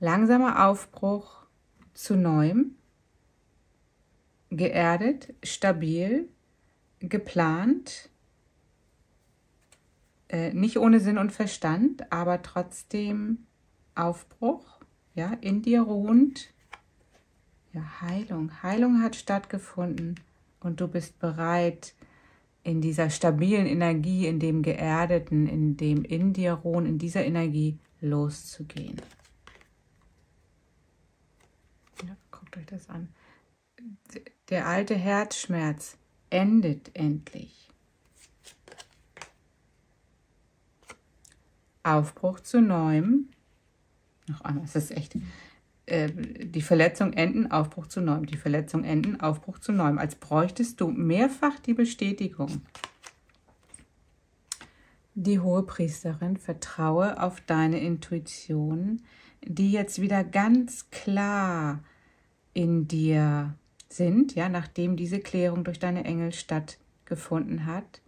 Langsamer Aufbruch zu Neuem, geerdet, stabil, geplant, nicht ohne Sinn und Verstand, aber trotzdem Aufbruch, ja, in dir ruhend. Ja, Heilung. Heilung hat stattgefunden und du bist bereit, in dieser stabilen Energie, in dem Geerdeten, in dem in dir ruhen, in dieser Energie loszugehen. Ja, guckt euch das an. Der alte Herzschmerz endet endlich. Aufbruch zu Neuem. Noch einmal, es ist echt. Äh, die Verletzung enden, Aufbruch zu Neuem. Die Verletzung enden, Aufbruch zu Neuem. Als bräuchtest du mehrfach die Bestätigung. Die Hohepriesterin, vertraue auf deine Intuition, die jetzt wieder ganz klar in dir sind, ja, nachdem diese Klärung durch deine Engel stattgefunden hat.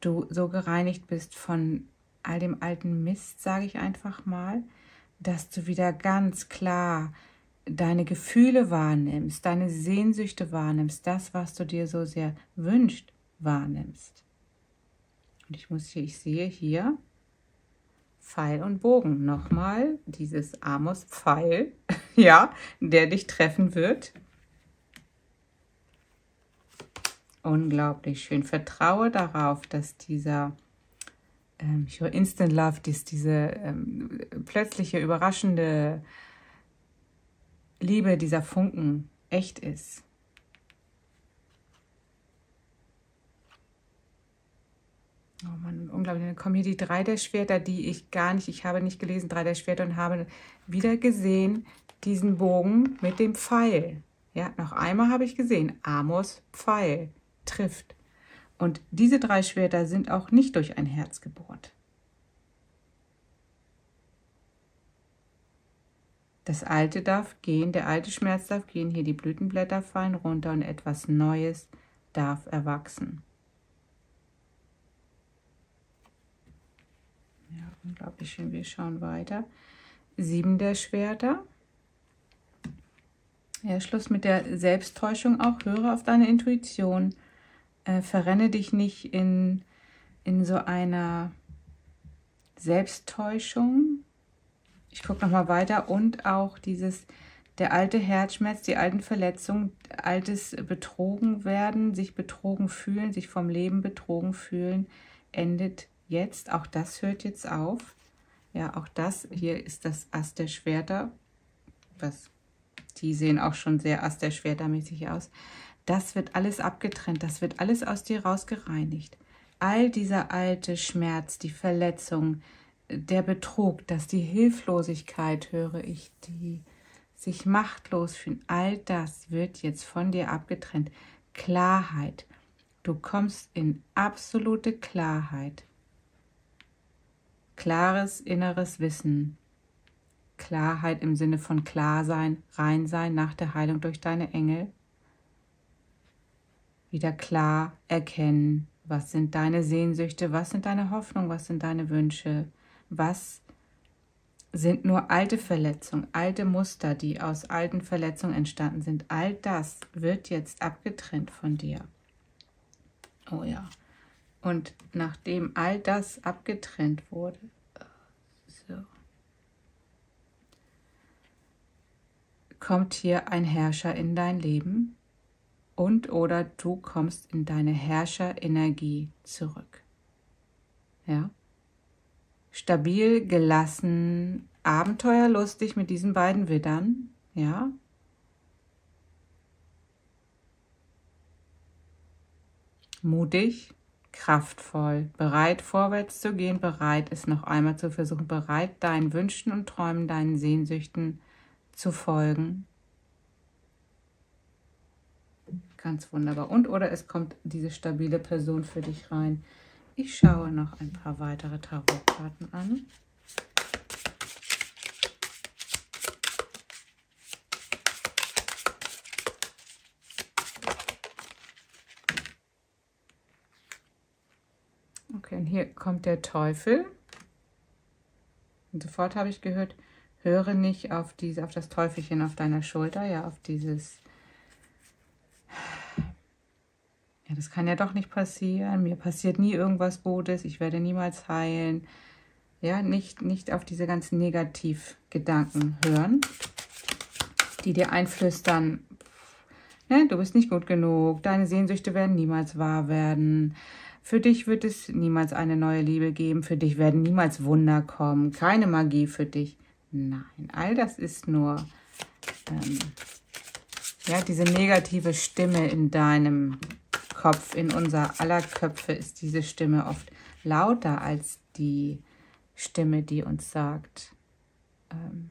Du so gereinigt bist von all dem alten Mist, sage ich einfach mal, dass du wieder ganz klar deine Gefühle wahrnimmst, deine Sehnsüchte wahrnimmst, das, was du dir so sehr wünschst, wahrnimmst. Und ich muss hier, ich sehe hier Pfeil und Bogen. Nochmal dieses Amos-Pfeil, ja, der dich treffen wird. Unglaublich schön. Vertraue darauf, dass dieser Ich höre Instant Love, dies, diese ähm, plötzliche, überraschende Liebe, dieser Funken echt ist. Oh Mann, unglaublich. Dann kommen hier die drei der Schwerter, die ich gar nicht, ich habe nicht gelesen, drei der Schwerter und habe wieder gesehen, diesen Bogen mit dem Pfeil. Ja, noch einmal habe ich gesehen, Amos Pfeil trifft. Und diese drei Schwerter sind auch nicht durch ein Herz gebohrt. Das Alte darf gehen, der alte Schmerz darf gehen, hier die Blütenblätter fallen runter und etwas Neues darf erwachsen. Ja, unglaublich schön. Wir schauen weiter. Sieben der Schwerter. Ja, Schluss mit der Selbsttäuschung auch. Höre auf deine Intuition. Äh, verrenne dich nicht in, in so einer Selbsttäuschung. Ich gucke nochmal weiter. Und auch dieses, der alte Herzschmerz, die alten Verletzungen, altes Betrogen werden, sich betrogen fühlen, sich vom Leben betrogen fühlen, endet jetzt. Auch das hört jetzt auf. Ja, auch das, hier ist das Ass der Schwerter. Was, die sehen auch schon sehr Ass der Schwertermäßig aus. Das wird alles abgetrennt, das wird alles aus dir rausgereinigt. All dieser alte Schmerz, die Verletzung, der Betrug, dass die Hilflosigkeit, höre ich, die sich machtlos fühlen, all das wird jetzt von dir abgetrennt. Klarheit. Du kommst in absolute Klarheit. Klares inneres Wissen. Klarheit im Sinne von klar sein, rein sein nach der Heilung durch deine Engel. Wieder klar erkennen, was sind deine Sehnsüchte, was sind deine Hoffnungen, was sind deine Wünsche, was sind nur alte Verletzungen, alte Muster, die aus alten Verletzungen entstanden sind. All das wird jetzt abgetrennt von dir. Oh ja. Und nachdem all das abgetrennt wurde, so, kommt hier ein Herrscher in dein Leben und oder du kommst in deine Herrscherenergie zurück. Ja? Stabil, gelassen, abenteuerlustig mit diesen beiden Widdern, ja? Mutig. Kraftvoll, bereit vorwärts zu gehen, bereit es noch einmal zu versuchen, bereit deinen Wünschen und Träumen, deinen Sehnsüchten zu folgen. Ganz wunderbar. Und oder es kommt diese stabile Person für dich rein. Ich schaue noch ein paar weitere Tarotkarten an. Okay, hier kommt der Teufel. Und sofort habe ich gehört, höre nicht auf, diese, auf das Teufelchen auf deiner Schulter, ja, auf dieses, ja, das kann ja doch nicht passieren, mir passiert nie irgendwas Gutes, ich werde niemals heilen. Ja, nicht, nicht auf diese ganzen Negativgedanken hören, die dir einflüstern, ne, du bist nicht gut genug, deine Sehnsüchte werden niemals wahr werden. Für dich wird es niemals eine neue Liebe geben. Für dich werden niemals Wunder kommen. Keine Magie für dich. Nein, all das ist nur ähm, ja, diese negative Stimme in deinem Kopf, in unser aller Köpfe ist diese Stimme oft lauter als die Stimme, die uns sagt, ähm,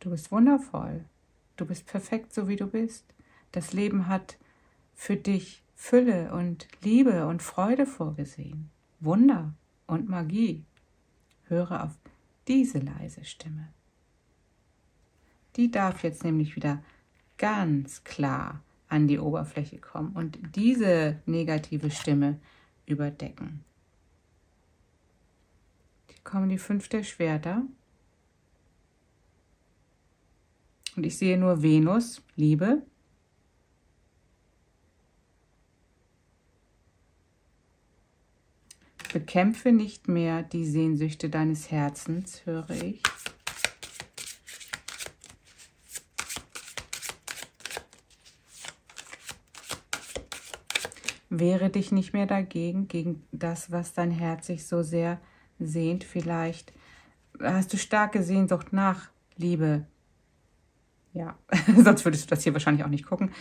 du bist wundervoll, du bist perfekt, so wie du bist. Das Leben hat für dich Fülle und Liebe und Freude vorgesehen, Wunder und Magie. Höre auf diese leise Stimme. Die darf jetzt nämlich wieder ganz klar an die Oberfläche kommen und diese negative Stimme überdecken. Hier kommen die fünf der Schwerter. Und ich sehe nur Venus, Liebe. Bekämpfe nicht mehr die Sehnsüchte deines Herzens, höre ich. Wehre dich nicht mehr dagegen, gegen das, was dein Herz sich so sehr sehnt. Vielleicht hast du starke Sehnsucht nach Liebe. Ja, sonst würdest du das hier wahrscheinlich auch nicht gucken.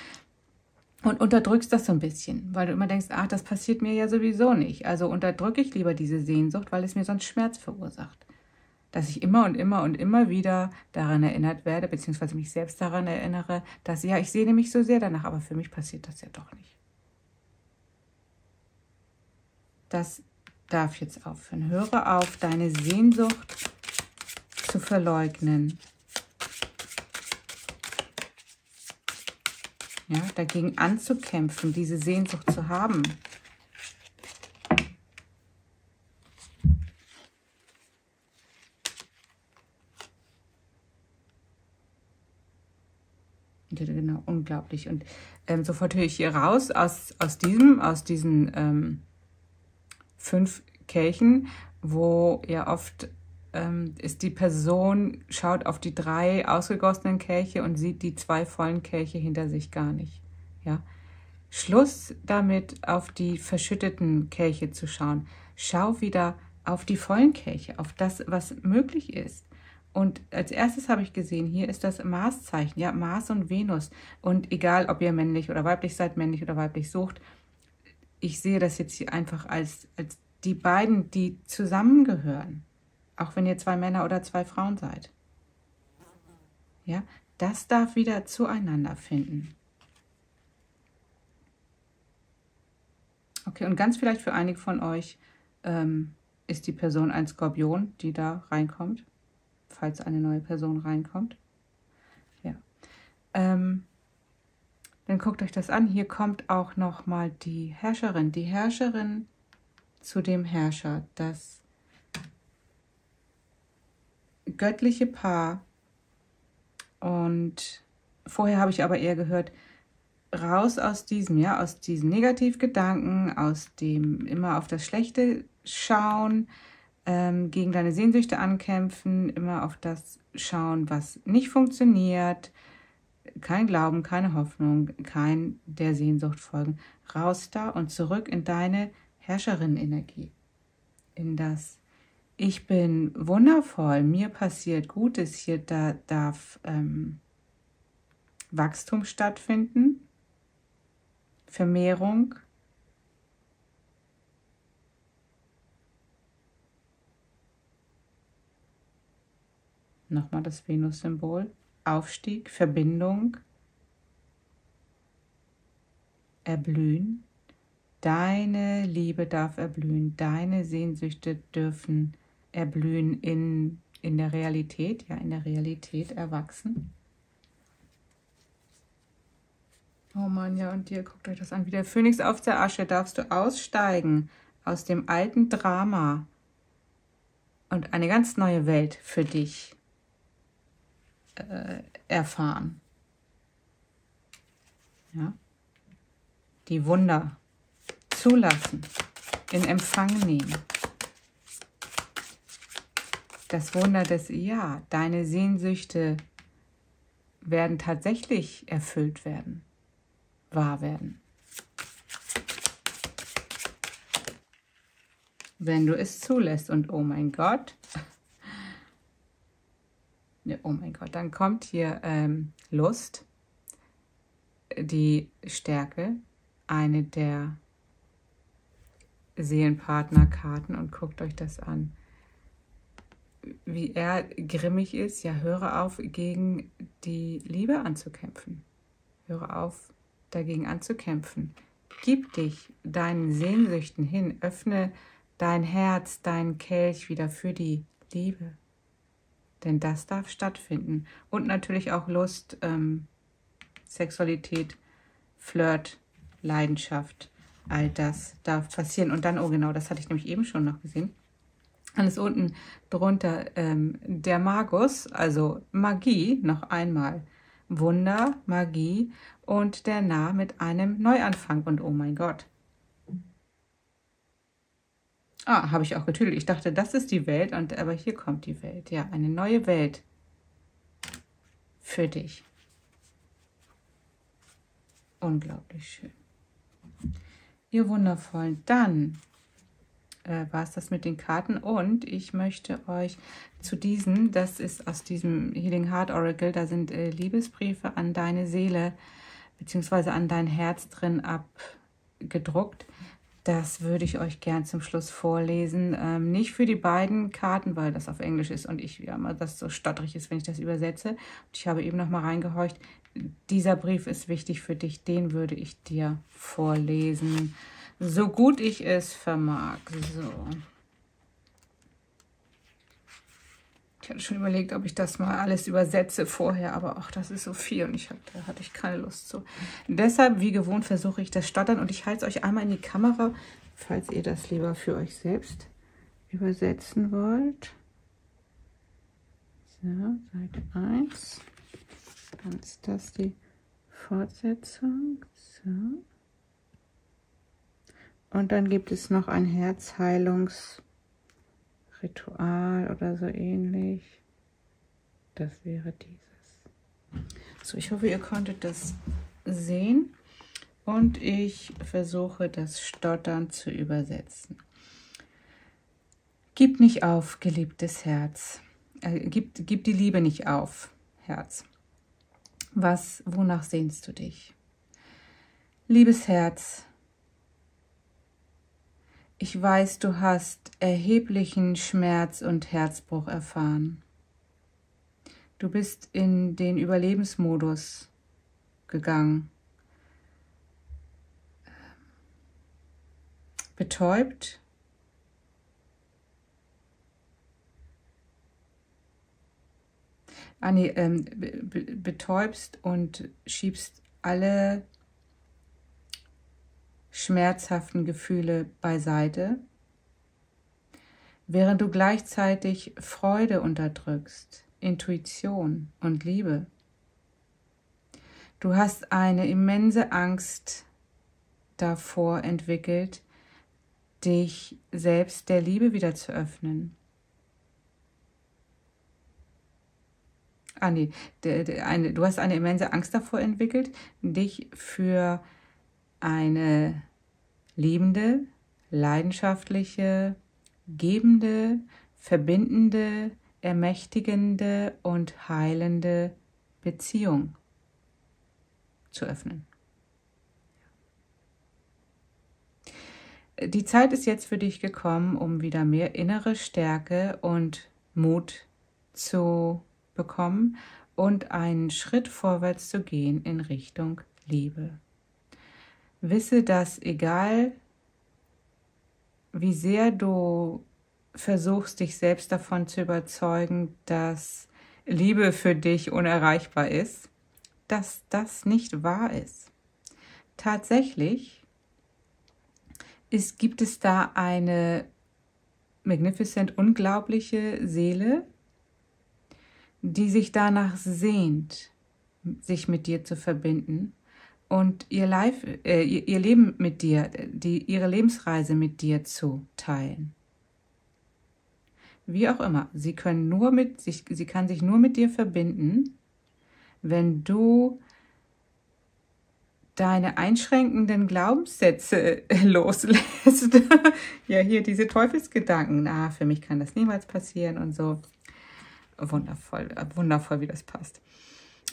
Und unterdrückst das so ein bisschen, weil du immer denkst, ach, das passiert mir ja sowieso nicht. Also unterdrücke ich lieber diese Sehnsucht, weil es mir sonst Schmerz verursacht. Dass ich immer und immer und immer wieder daran erinnert werde, beziehungsweise mich selbst daran erinnere, dass, ja, ich sehne mich so sehr danach, aber für mich passiert das ja doch nicht. Das darf jetzt aufhören. Höre auf, deine Sehnsucht zu verleugnen. Ja, dagegen anzukämpfen, diese Sehnsucht zu haben. unglaublich. Und ähm, sofort höre ich hier raus aus, aus diesem, aus diesen ähm, fünf Kelchen, wo ja oft ähm, ist die Person, schaut auf die drei ausgegossenen Kelche und sieht die zwei vollen Kelche hinter sich gar nicht. Ja? Schluss damit, auf die verschütteten Kelche zu schauen. Schau wieder auf die vollen Kelche, auf das, was möglich ist. Und als erstes habe ich gesehen, hier ist das Marszeichen, ja, Mars und Venus. Und egal, ob ihr männlich oder weiblich seid, männlich oder weiblich sucht, ich sehe das jetzt hier einfach als, als die beiden, die zusammengehören. Auch wenn ihr zwei Männer oder zwei Frauen seid. Ja, das darf wieder zueinander finden. Okay, und ganz vielleicht für einige von euch ähm, ist die Person ein Skorpion, die da reinkommt, falls eine neue Person reinkommt. Ja. Ähm, dann guckt euch das an. Hier kommt auch nochmal die Herrscherin. Die Herrscherin zu dem Herrscher. Das göttliche Paar. Und vorher habe ich aber eher gehört, raus aus diesem, ja, aus diesem Negativgedanken, aus dem immer auf das Schlechte schauen, ähm, gegen deine Sehnsüchte ankämpfen, immer auf das schauen, was nicht funktioniert, kein Glauben, keine Hoffnung, kein der Sehnsucht folgen. Raus da und zurück in deine Herrscherin-Energie, in das Ich bin wundervoll, mir passiert Gutes, hier da darf ähm, Wachstum stattfinden. Vermehrung, nochmal das Venus-Symbol, Aufstieg, Verbindung, Erblühen, deine Liebe darf erblühen, deine Sehnsüchte dürfen erblühen in, in der Realität, ja, in der Realität erwachsen. Oh Mann, ja, und ihr guckt euch das an. Wie der Phönix auf der Asche darfst du aussteigen aus dem alten Drama und eine ganz neue Welt für dich äh, erfahren. Ja? Die Wunder zulassen, in Empfang nehmen. Das Wunder des Ja, deine Sehnsüchte werden tatsächlich erfüllt werden. Wahr werden. Wenn du es zulässt und oh mein Gott, ja, oh mein Gott, dann kommt hier ähm, Lust, die Stärke, eine der Seelenpartnerkarten, und guckt euch das an, wie er grimmig ist. Ja, höre auf, gegen die Liebe anzukämpfen. Höre auf, dagegen anzukämpfen. Gib dich deinen Sehnsüchten hin, öffne dein Herz, deinen Kelch wieder für die Liebe. Denn das darf stattfinden. Und natürlich auch Lust, ähm, Sexualität, Flirt, Leidenschaft, all das darf passieren. Und dann, oh genau, das hatte ich nämlich eben schon noch gesehen, alles unten drunter ähm, der Magus, also Magie, noch einmal. Wunder, Magie und der Nah mit einem Neuanfang und oh mein Gott. Ah, habe ich auch getüdelt. Ich dachte, das ist die Welt, und aber hier kommt die Welt. Ja, eine neue Welt für dich. Unglaublich schön. Ihr Wundervollen, dann äh, war es das mit den Karten, und ich möchte euch zu diesen, das ist aus diesem Healing Heart Oracle, da sind äh, Liebesbriefe an deine Seele beziehungsweise an dein Herz drin abgedruckt. Das würde ich euch gern zum Schluss vorlesen. Ähm, nicht für die beiden Karten, weil das auf Englisch ist und ich ja, das so stotterig ist, wenn ich das übersetze. Und ich habe eben noch mal reingehorcht. Dieser Brief ist wichtig für dich, den würde ich dir vorlesen, so gut ich es vermag. So. Ich hatte schon überlegt, ob ich das mal alles übersetze vorher, aber auch das ist so viel und ich hab, da hatte ich keine Lust zu. Deshalb, wie gewohnt, versuche ich das Stottern, und ich halte es euch einmal in die Kamera, falls ihr das lieber für euch selbst übersetzen wollt. So, Seite eins. Dann ist das die Fortsetzung. So. Und dann gibt es noch ein Herzheilungsritual oder so ähnlich. Das wäre dieses. So, ich hoffe, ihr konntet das sehen. Und ich versuche, das Stottern zu übersetzen. Gib nicht auf, geliebtes Herz. Äh, gib, gib die Liebe nicht auf, Herz. Was, wonach sehnst du dich? Liebes Herz, ich weiß, du hast erheblichen Schmerz und Herzbruch erfahren. Du bist in den Überlebensmodus gegangen. Betäubt. Anni, ähm, be betäubst und schiebst alle schmerzhaften Gefühle beiseite, während du gleichzeitig Freude unterdrückst, Intuition und Liebe. Du hast eine immense Angst davor entwickelt, dich selbst der Liebe wieder zu öffnen. Ah, nee, de, de, eine, du hast eine immense Angst davor entwickelt, dich für eine liebende, leidenschaftliche, gebende, verbindende, ermächtigende und heilende Beziehung zu öffnen. Die Zeit ist jetzt für dich gekommen, um wieder mehr innere Stärke und Mut zu bekommen und einen Schritt vorwärts zu gehen in Richtung Liebe. Wisse, dass egal wie sehr du versuchst, dich selbst davon zu überzeugen, dass Liebe für dich unerreichbar ist, dass das nicht wahr ist. Tatsächlich ist, gibt es da eine magnificent unglaubliche Seele, die sich danach sehnt, sich mit dir zu verbinden und ihr, Life, äh, ihr, ihr Leben mit dir, die, ihre Lebensreise mit dir zu teilen. Wie auch immer, sie, können nur mit, sie, sie kann sich nur mit dir verbinden, wenn du deine einschränkenden Glaubenssätze loslässt. Ja, hier diese Teufelsgedanken, na, für mich kann das niemals passieren und so. Wundervoll, wundervoll, wie das passt.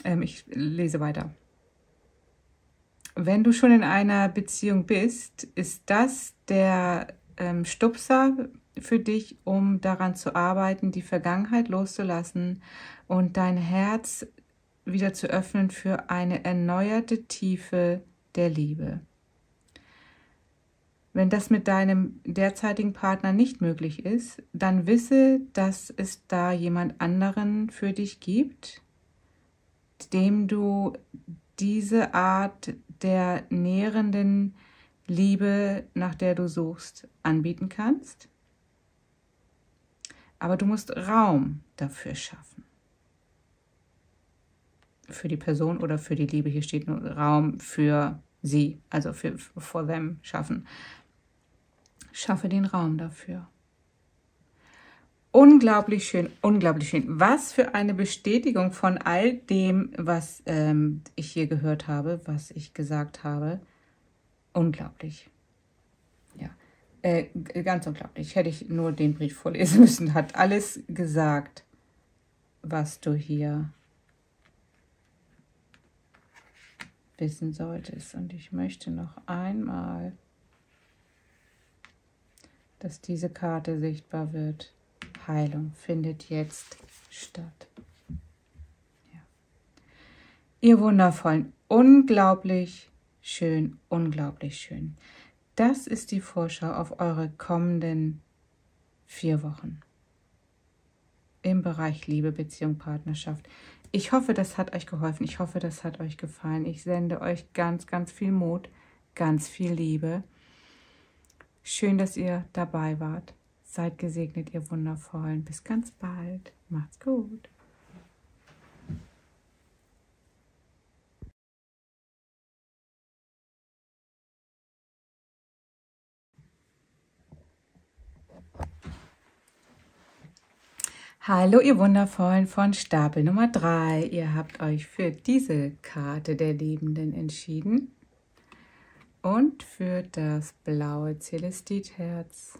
Ähm, ich lese weiter. Wenn du schon in einer Beziehung bist, ist das der ähm, Stupser für dich, um daran zu arbeiten, die Vergangenheit loszulassen und dein Herz wieder zu öffnen für eine erneuerte Tiefe der Liebe. Wenn das mit deinem derzeitigen Partner nicht möglich ist, dann wisse, dass es da jemand anderen für dich gibt, dem du diese Art der nährenden Liebe, nach der du suchst, anbieten kannst. Aber du musst Raum dafür schaffen. Für die Person oder für die Liebe, hier steht nur Raum für sie, also für for them schaffen. Schaffe den Raum dafür. Unglaublich schön, unglaublich schön. Was für eine Bestätigung von all dem, was ähm, ich hier gehört habe, was ich gesagt habe. Unglaublich. Ja, äh, ganz unglaublich. Hätte ich nur den Brief vorlesen müssen, hat alles gesagt, was du hier wissen solltest. Und ich möchte noch einmal, dass diese Karte sichtbar wird. Heilung findet jetzt statt. Ja. Ihr Wundervollen, unglaublich schön, unglaublich schön. Das ist die Vorschau auf eure kommenden vier Wochen im Bereich Liebe, Beziehung, Partnerschaft. Ich hoffe, das hat euch geholfen. Ich hoffe, das hat euch gefallen. Ich sende euch ganz, ganz viel Mut, ganz viel Liebe. Schön, dass ihr dabei wart. Seid gesegnet, ihr Wundervollen. Bis ganz bald. Macht's gut. Hallo ihr Wundervollen von Stapel Nummer drei. Ihr habt euch für diese Karte der Liebenden entschieden und für das blaue Celestitherz.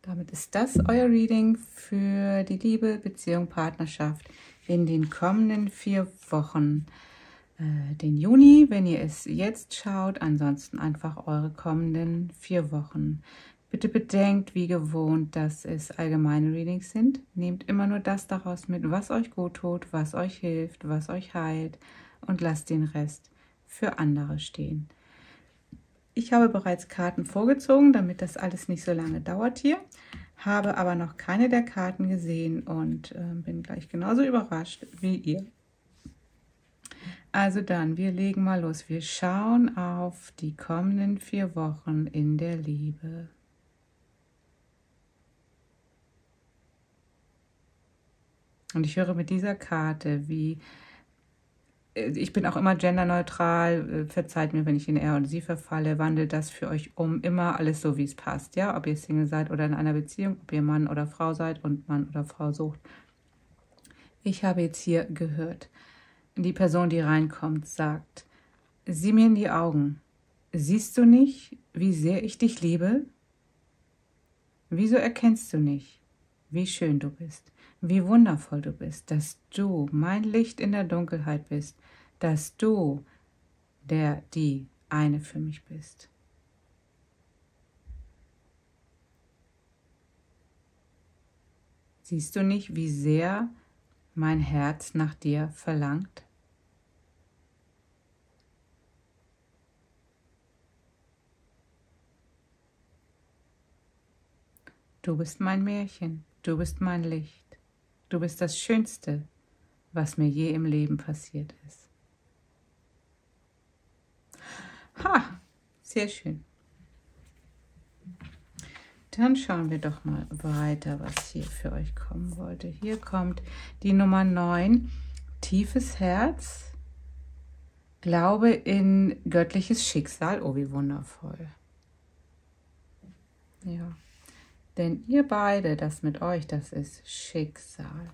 Damit ist das euer Reading für die Liebe, Beziehung, Partnerschaft in den kommenden vier Wochen. Äh, den Juni, wenn ihr es jetzt schaut, ansonsten einfach eure kommenden vier Wochen. Bitte bedenkt, wie gewohnt, dass es allgemeine Readings sind. Nehmt immer nur das daraus mit, was euch gut tut, was euch hilft, was euch heilt und lasst den Rest für andere stehen. Ich habe bereits Karten vorgezogen, damit das alles nicht so lange dauert hier, habe aber noch keine der Karten gesehen und äh, bin gleich genauso überrascht wie ihr. Also dann, wir legen mal los. Wir schauen auf die kommenden vier Wochen in der Liebe. Und ich höre mit dieser Karte, wie, ich bin auch immer genderneutral, verzeiht mir, wenn ich in er und sie verfalle, wandelt das für euch um, immer alles so, wie es passt, ja, ob ihr Single seid oder in einer Beziehung, ob ihr Mann oder Frau seid und Mann oder Frau sucht. Ich habe jetzt hier gehört, die Person, die reinkommt, sagt, sieh mir in die Augen, siehst du nicht, wie sehr ich dich liebe? Wieso erkennst du nicht, wie schön du bist, wie wundervoll du bist, dass du mein Licht in der Dunkelheit bist, dass du der, die eine für mich bist. Siehst du nicht, wie sehr mein Herz nach dir verlangt? Du bist mein Märchen. Du bist mein Licht. Du bist das Schönste, was mir je im Leben passiert ist. Ha, sehr schön. Dann schauen wir doch mal weiter, was hier für euch kommen wollte. Hier kommt die Nummer neun, tiefes Herz, Glaube in göttliches Schicksal. Oh, wie wundervoll. Ja. Denn ihr beide, das mit euch, das ist Schicksal.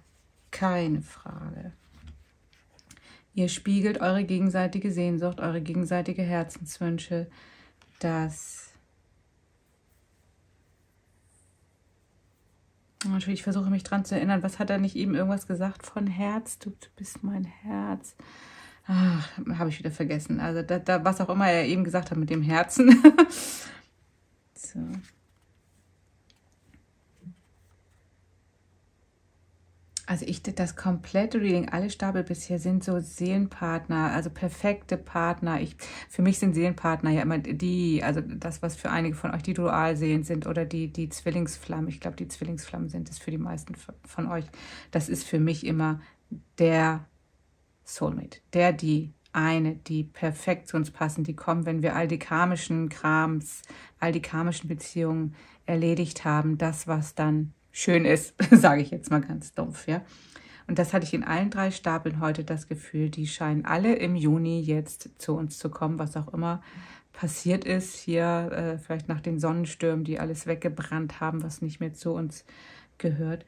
Keine Frage. Ihr spiegelt eure gegenseitige Sehnsucht, eure gegenseitige Herzenswünsche. Das natürlich, ich versuche mich dran zu erinnern, was hat er nicht eben irgendwas gesagt von Herz? Du, du bist mein Herz. Ach, habe ich wieder vergessen. Also da, da, was auch immer er eben gesagt hat mit dem Herzen. So. Also ich, das komplette Reading, alle Stapel bisher sind so Seelenpartner, also perfekte Partner. Ich, für mich sind Seelenpartner ja immer die, also das, was für einige von euch die Dualseelen sind oder die, die Zwillingsflammen. Ich glaube, die Zwillingsflammen sind es für die meisten von euch. Das ist für mich immer der Soulmate, der, die eine, die perfekt zu uns passen, die kommen, wenn wir all die karmischen Krams, all die karmischen Beziehungen erledigt haben, das, was dann schön ist, sage ich jetzt mal ganz dumpf, ja. Und das hatte ich in allen drei Stapeln heute das Gefühl, die scheinen alle im Juni jetzt zu uns zu kommen, was auch immer passiert ist hier, äh, vielleicht nach den Sonnenstürmen, die alles weggebrannt haben, was nicht mehr zu uns gehört.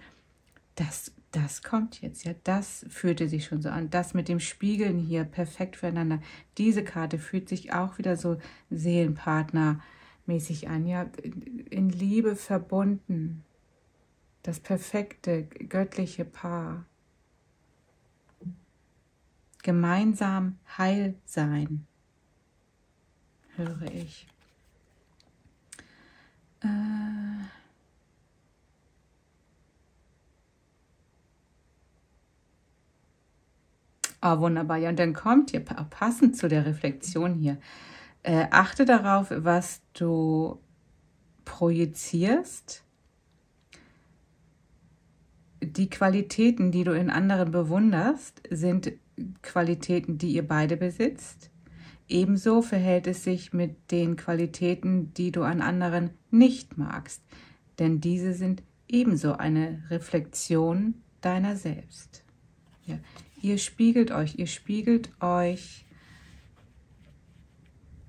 Das, das kommt jetzt, ja, das fühlte sich schon so an. Das mit dem Spiegeln hier, perfekt füreinander. Diese Karte fühlt sich auch wieder so Seelenpartner-mäßig an, ja, in Liebe verbunden. Das perfekte, göttliche Paar. Gemeinsam heil sein, höre ich. Äh oh, wunderbar. Ja, und dann kommt hier, passend zu der Reflexion hier, äh, achte darauf, was du projizierst. Die Qualitäten, die du in anderen bewunderst, sind Qualitäten, die ihr beide besitzt. Ebenso verhält es sich mit den Qualitäten, die du an anderen nicht magst, denn diese sind ebenso eine Reflexion deiner selbst. Ja. Ihr spiegelt euch, ihr spiegelt euch,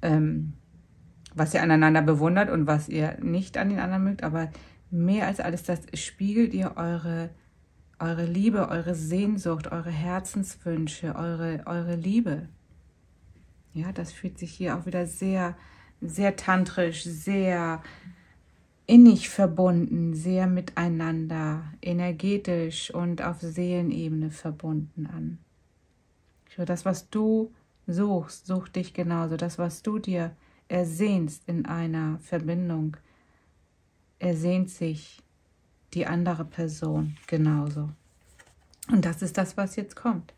ähm, was ihr aneinander bewundert und was ihr nicht an den anderen mögt, aber mehr als alles das spiegelt ihr eure eure Liebe, eure Sehnsucht, eure Herzenswünsche, eure, eure Liebe. Ja, das fühlt sich hier auch wieder sehr, sehr tantrisch, sehr innig verbunden, sehr miteinander, energetisch und auf Seelenebene verbunden an. So, das, was du suchst, sucht dich genauso. Das, was du dir ersehnst in einer Verbindung, ersehnt sich die andere Person genauso. Und das ist das, was jetzt kommt.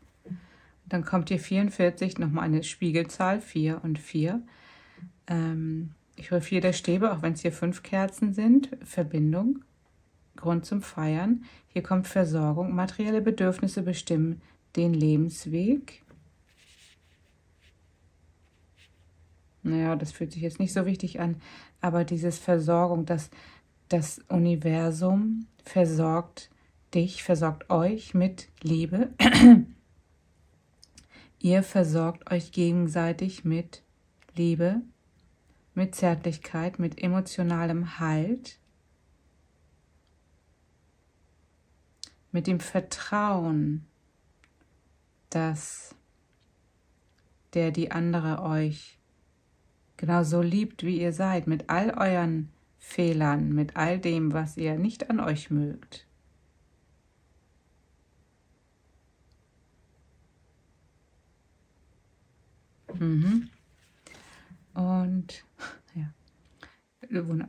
Dann kommt hier vierundvierzig, nochmal eine Spiegelzahl, vier und vier. Ähm, ich rühre vier der Stäbe, auch wenn es hier fünf Kerzen sind. Verbindung, Grund zum Feiern. Hier kommt Versorgung. Materielle Bedürfnisse bestimmen den Lebensweg. Naja, das fühlt sich jetzt nicht so wichtig an, aber dieses Versorgung, das, das Universum versorgt dich, versorgt euch mit Liebe. Ihr versorgt euch gegenseitig mit Liebe, mit Zärtlichkeit, mit emotionalem Halt, mit dem Vertrauen, dass der die andere euch genauso liebt, wie ihr seid, mit all euren Fehlern, mit all dem, was ihr nicht an euch mögt. Mhm. Und ja,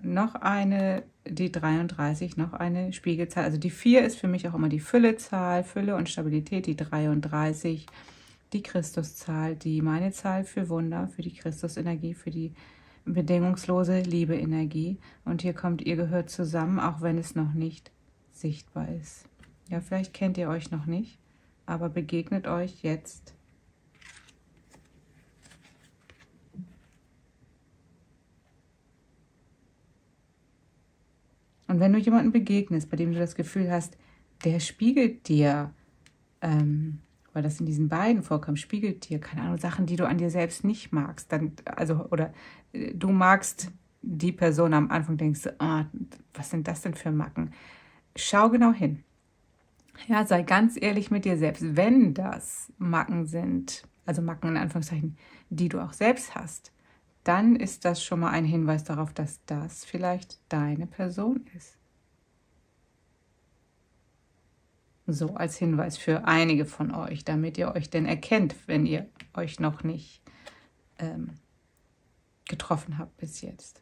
noch eine, die dreiunddreißig, noch eine Spiegelzahl. Also die vier ist für mich auch immer die Füllezahl, Fülle und Stabilität, die dreiunddreißig, die Christuszahl, die meine Zahl für Wunder, für die Christusenergie, für die bedingungslose Liebe-Energie. Und hier kommt, ihr gehört zusammen, auch wenn es noch nicht sichtbar ist. Ja, vielleicht kennt ihr euch noch nicht, aber begegnet euch jetzt. Und wenn du jemanden begegnest, bei dem du das Gefühl hast, der spiegelt dir, ähm, weil das in diesen beiden vorkommt, spiegelt dir, keine Ahnung, Sachen, die du an dir selbst nicht magst, dann, also, oder äh, du magst die Person am Anfang, denkst du, oh, was sind das denn für Macken? Schau genau hin. Ja, sei ganz ehrlich mit dir selbst, wenn das Macken sind, also Macken in Anführungszeichen, die du auch selbst hast, dann ist das schon mal ein Hinweis darauf, dass das vielleicht deine Person ist. So als Hinweis für einige von euch, damit ihr euch denn erkennt, wenn ihr euch noch nicht ähm, getroffen habt bis jetzt.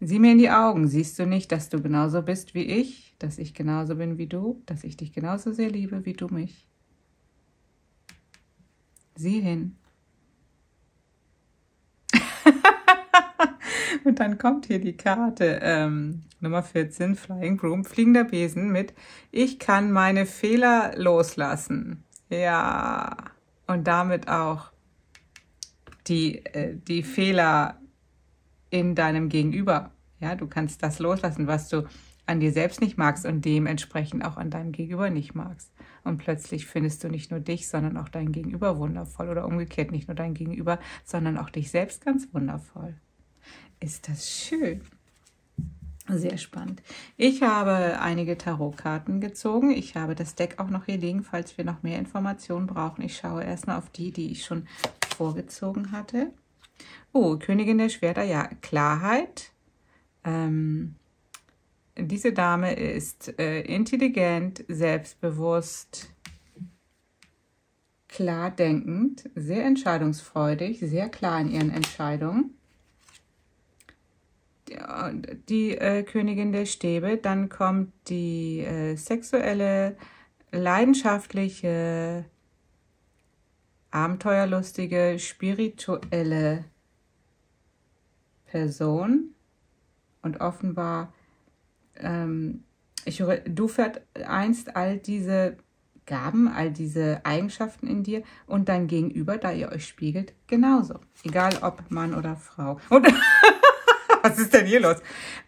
Sieh mir in die Augen, siehst du nicht, dass du genauso bist wie ich, dass ich genauso bin wie du, dass ich dich genauso sehr liebe wie du mich? Sieh hin. Und dann kommt hier die Karte, ähm, Nummer vierzehn, Flying Broom, fliegender Besen mit ich kann meine Fehler loslassen. Ja, und damit auch die, äh, die Fehler in deinem Gegenüber. Ja, du kannst das loslassen, was du an dir selbst nicht magst und dementsprechend auch an deinem Gegenüber nicht magst. Und plötzlich findest du nicht nur dich, sondern auch dein Gegenüber wundervoll. Oder umgekehrt, nicht nur dein Gegenüber, sondern auch dich selbst ganz wundervoll. Ist das schön. Sehr spannend. Ich habe einige Tarotkarten gezogen. Ich habe das Deck auch noch hier liegen, falls wir noch mehr Informationen brauchen. Ich schaue erstmal auf die, die ich schon vorgezogen hatte. Oh, Königin der Schwerter, ja, Klarheit. Ähm... Diese Dame ist äh, intelligent, selbstbewusst, klar denkend, sehr entscheidungsfreudig, sehr klar in ihren Entscheidungen. Die, die äh, Königin der Stäbe, dann kommt die äh, sexuelle, leidenschaftliche, abenteuerlustige, spirituelle Person und offenbar ich höre, du vereinst all diese Gaben, all diese Eigenschaften in dir und dein Gegenüber, da ihr euch spiegelt, genauso. Egal ob Mann oder Frau. Und was ist denn hier los?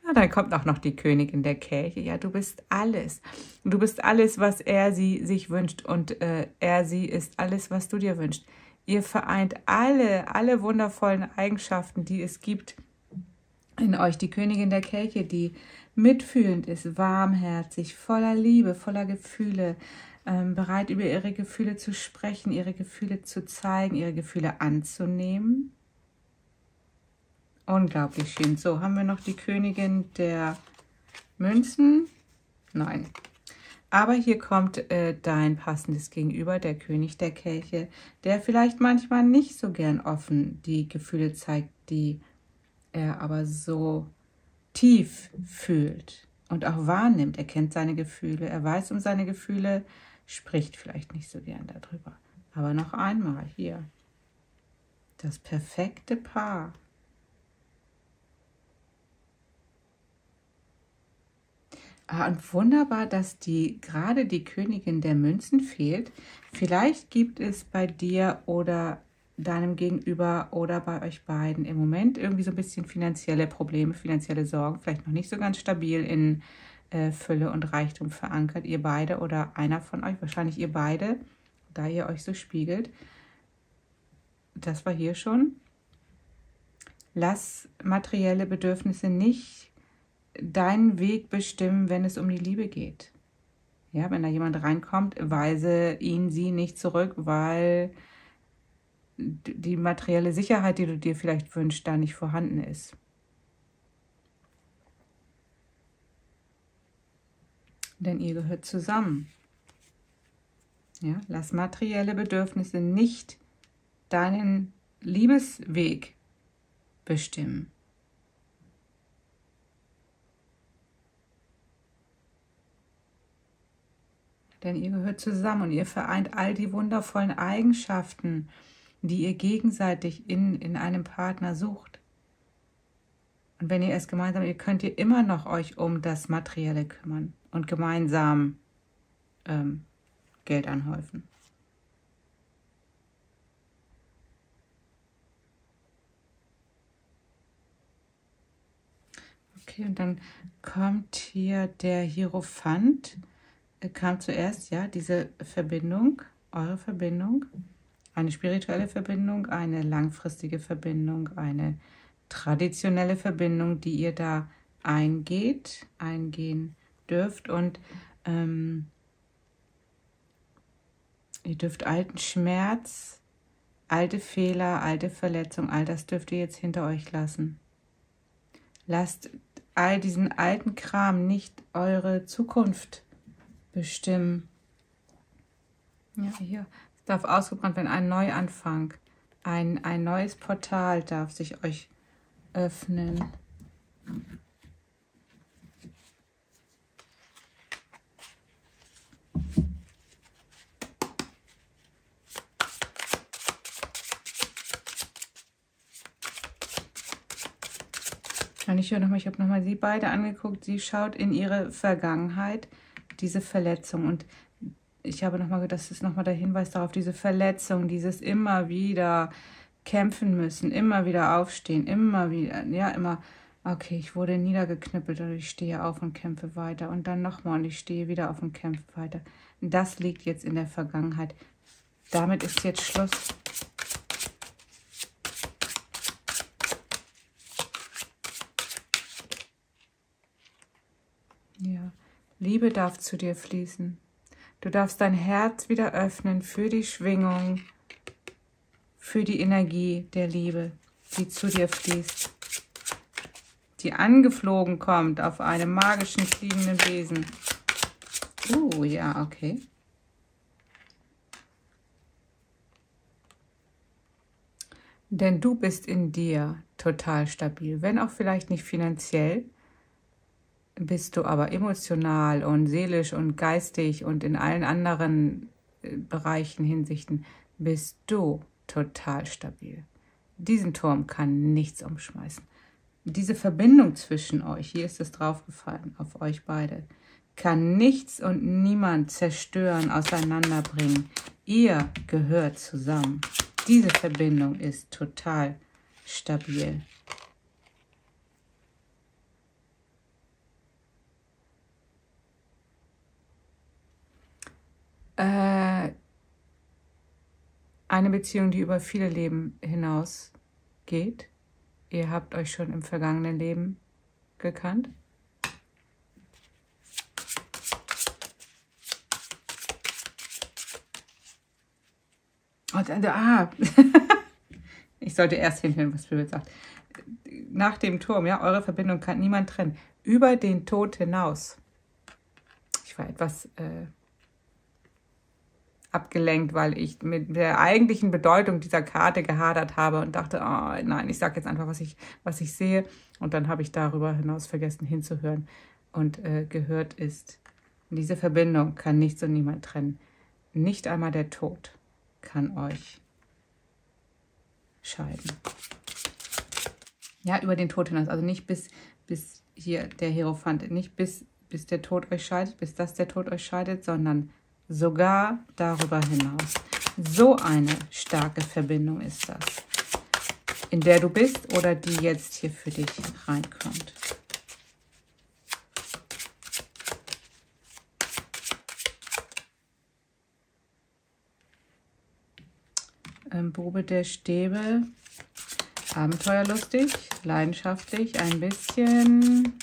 Na, dann kommt auch noch die Königin der Kelche. Ja, du bist alles. Du bist alles, was er sie sich wünscht und äh, er sie ist alles, was du dir wünschst. Ihr vereint alle, alle wundervollen Eigenschaften, die es gibt, in euch, die Königin der Kelche, die mitfühlend ist, warmherzig, voller Liebe, voller Gefühle, ähm, bereit über ihre Gefühle zu sprechen, ihre Gefühle zu zeigen, ihre Gefühle anzunehmen. Unglaublich schön. So, haben wir noch die Königin der Münzen? Nein. Aber hier kommt äh, dein passendes Gegenüber, der König der Kelche, der vielleicht manchmal nicht so gern offen die Gefühle zeigt, die er aber so tief fühlt und auch wahrnimmt. Er kennt seine Gefühle, er weiß um seine Gefühle, spricht vielleicht nicht so gern darüber. Aber noch einmal hier, das perfekte Paar. Ah, und wunderbar, dass die gerade die Königin der Münzen fehlt. Vielleicht gibt es bei dir oder deinem Gegenüber oder bei euch beiden im Moment irgendwie so ein bisschen finanzielle Probleme, finanzielle Sorgen, vielleicht noch nicht so ganz stabil in äh, Fülle und Reichtum verankert. Ihr beide oder einer von euch, wahrscheinlich ihr beide, da ihr euch so spiegelt. Das war hier schon. Lass materielle Bedürfnisse nicht deinen Weg bestimmen, wenn es um die Liebe geht. Ja, wenn da jemand reinkommt, weise ihn, sie nicht zurück, weil die materielle Sicherheit, die du dir vielleicht wünschst, da nicht vorhanden ist. Denn ihr gehört zusammen. Ja, lass materielle Bedürfnisse nicht deinen Liebesweg bestimmen. Denn ihr gehört zusammen und ihr vereint all die wundervollen Eigenschaften, die ihr gegenseitig in, in einem Partner sucht. Und wenn ihr es gemeinsam, ihr könnt ihr immer noch euch um das Materielle kümmern und gemeinsam ähm, Geld anhäufen. Okay, und dann kommt hier der Hierophant. Kam zuerst, ja, diese Verbindung, eure Verbindung, eine spirituelle Verbindung, eine langfristige Verbindung, eine traditionelle Verbindung, die ihr da eingeht, eingehen dürft und ähm, ihr dürft alten Schmerz, alte Fehler, alte Verletzungen, all das dürft ihr jetzt hinter euch lassen. Lasst all diesen alten Kram nicht eure Zukunft bestimmen. Ja, hier. Es darf ausgebrannt werden, ein Neuanfang. Ein, ein neues Portal darf sich euch öffnen. Und ich höre nochmal, ich habe nochmal sie beide angeguckt. Sie schaut in ihre Vergangenheit. Diese Verletzung, und ich habe nochmal gedacht, das ist nochmal der Hinweis darauf, diese Verletzung, dieses immer wieder kämpfen müssen, immer wieder aufstehen, immer wieder, ja, immer, okay, ich wurde niedergeknüppelt und ich stehe auf und kämpfe weiter und dann nochmal und ich stehe wieder auf und kämpfe weiter. Das liegt jetzt in der Vergangenheit. Damit ist jetzt Schluss. Ja. Liebe darf zu dir fließen. Du darfst dein Herz wieder öffnen für die Schwingung, für die Energie der Liebe, die zu dir fließt, die angeflogen kommt auf einem magischen, fliegenden Wesen. Uh, ja, okay. Denn du bist in dir total stabil, wenn auch vielleicht nicht finanziell, bist du aber emotional und seelisch und geistig und in allen anderen Bereichen, Hinsichten, bist du total stabil. Diesen Turm kann nichts umschmeißen. Diese Verbindung zwischen euch, hier ist es draufgefallen, auf euch beide, kann nichts und niemand zerstören, auseinanderbringen. Ihr gehört zusammen. Diese Verbindung ist total stabil. Eine Beziehung, die über viele Leben hinaus geht, ihr habt euch schon im vergangenen Leben gekannt. Und, ah, ich sollte erst hinhören, was Bibel sagt. Nach dem Turm, ja, eure Verbindung kann niemand trennen. Über den Tod hinaus. Ich war etwas äh, abgelenkt, weil ich mit der eigentlichen Bedeutung dieser Karte gehadert habe und dachte, oh, nein, ich sage jetzt einfach, was ich, was ich sehe. Und dann habe ich darüber hinaus vergessen hinzuhören. Und äh, gehört ist, diese Verbindung kann nichts und niemand trennen. Nicht einmal der Tod kann euch scheiden. Ja, über den Tod hinaus, also nicht bis, bis hier der Hierophant, nicht bis, bis der Tod euch scheidet, bis das der Tod euch scheidet, sondern sogar darüber hinaus. So eine starke Verbindung ist das, in der du bist oder die jetzt hier für dich reinkommt. Probe der Stäbe, abenteuerlustig, leidenschaftlich, ein bisschen.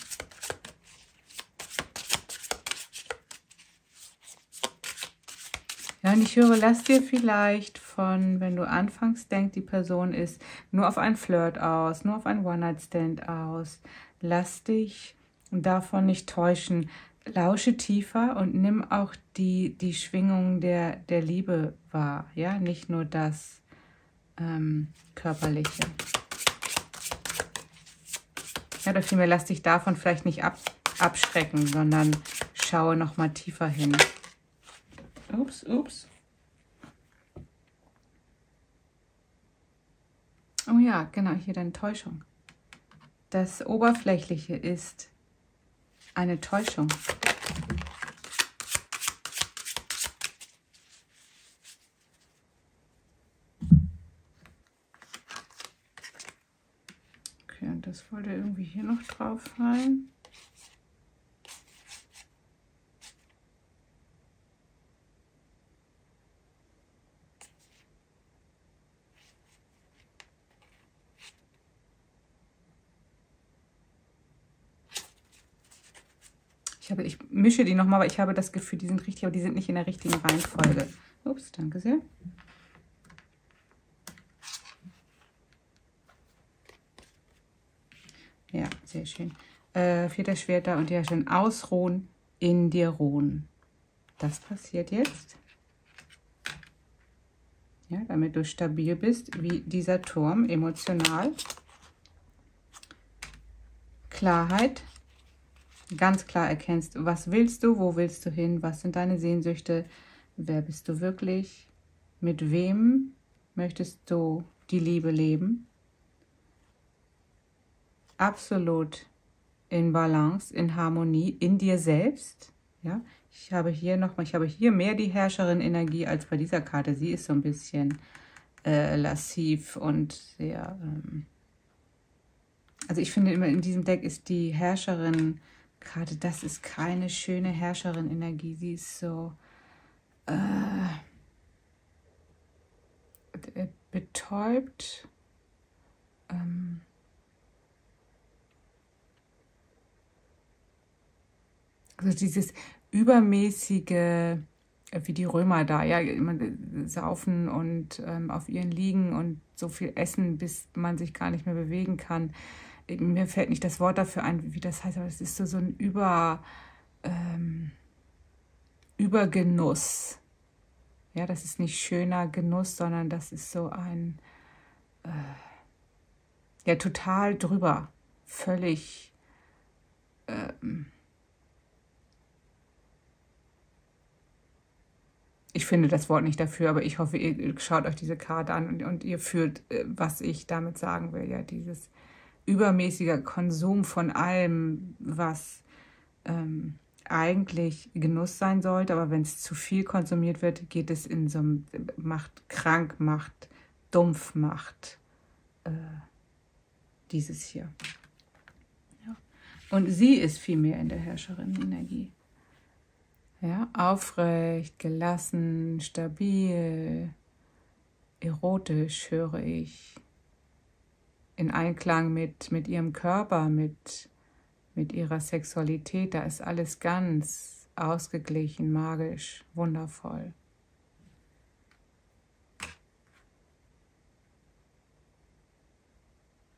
Ja, und ich höre, lass dir vielleicht von, wenn du anfangs denkst, die Person ist nur auf einen Flirt aus, nur auf einen One-Night-Stand aus, lass dich davon nicht täuschen. Lausche tiefer und nimm auch die, die Schwingung der, der Liebe wahr, ja, nicht nur das ähm, Körperliche. Ja, oder vielmehr lass dich davon vielleicht nicht ab, abschrecken, sondern schaue nochmal tiefer hin. Ups, ups. Oh ja, genau, hier deine Täuschung. Das Oberflächliche ist eine Täuschung. Okay, und das wollte irgendwie hier noch drauf fallen. Ich mische die nochmal, aber ich habe das Gefühl, die sind richtig, aber die sind nicht in der richtigen Reihenfolge. Ups, danke sehr. Ja, sehr schön. Äh, vierter Schwert da und ja, schön ausruhen, in dir ruhen. Das passiert jetzt. Ja, damit du stabil bist, wie dieser Turm, emotional. Klarheit. Ganz klar erkennst, was willst du, wo willst du hin, was sind deine Sehnsüchte, wer bist du wirklich, mit wem möchtest du die Liebe leben. Absolut in Balance, in Harmonie, in dir selbst. Ja, ich habe hier nochmal, ich habe hier mehr die Herrscherin-Energie als bei dieser Karte. Sie ist so ein bisschen äh, lassiv und sehr, ähm also ich finde immer in diesem Deck ist die Herrscherin gerade, das ist keine schöne Herrscherin-Energie. Sie ist so äh, betäubt. Ähm also dieses übermäßige, wie die Römer da, ja, immer saufen und ähm, auf ihren liegen und so viel essen, bis man sich gar nicht mehr bewegen kann. Mir fällt nicht das Wort dafür ein, wie das heißt, aber es ist so, so ein Über, ähm, Übergenuss. Ja, das ist nicht schöner Genuss, sondern das ist so ein, äh, ja, total drüber, völlig, ähm, ich finde das Wort nicht dafür, aber ich hoffe, ihr schaut euch diese Karte an und, und ihr fühlt, was ich damit sagen will, ja, dieses übermäßiger Konsum von allem, was ähm, eigentlich Genuss sein sollte, aber wenn es zu viel konsumiert wird, geht es in so einem, macht krank, macht dumpf, macht äh, dieses hier. Ja. Und sie ist vielmehr in der Herrscherin-Energie. Ja, aufrecht, gelassen, stabil, erotisch höre ich. in Einklang mit, mit ihrem Körper, mit, mit ihrer Sexualität. Da ist alles ganz ausgeglichen, magisch, wundervoll.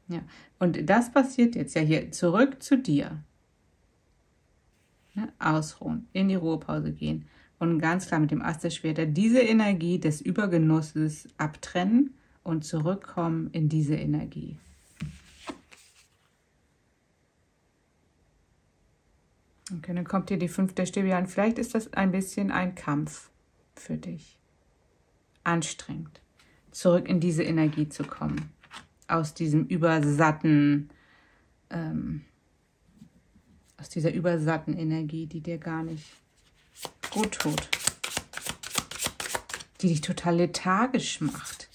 Ja, und das passiert jetzt ja hier. Zurück zu dir. Ja, ausruhen, in die Ruhepause gehen und ganz klar mit dem Ast der Schwerter diese Energie des Übergenusses abtrennen und zurückkommen in diese Energie. Okay, dann kommt hier die fünf der Stäbe an. Vielleicht ist das ein bisschen ein Kampf für dich. Anstrengend, zurück in diese Energie zu kommen. Aus diesem übersatten, ähm, aus dieser übersatten Energie, die dir gar nicht gut tut. Die dich total lethargisch macht.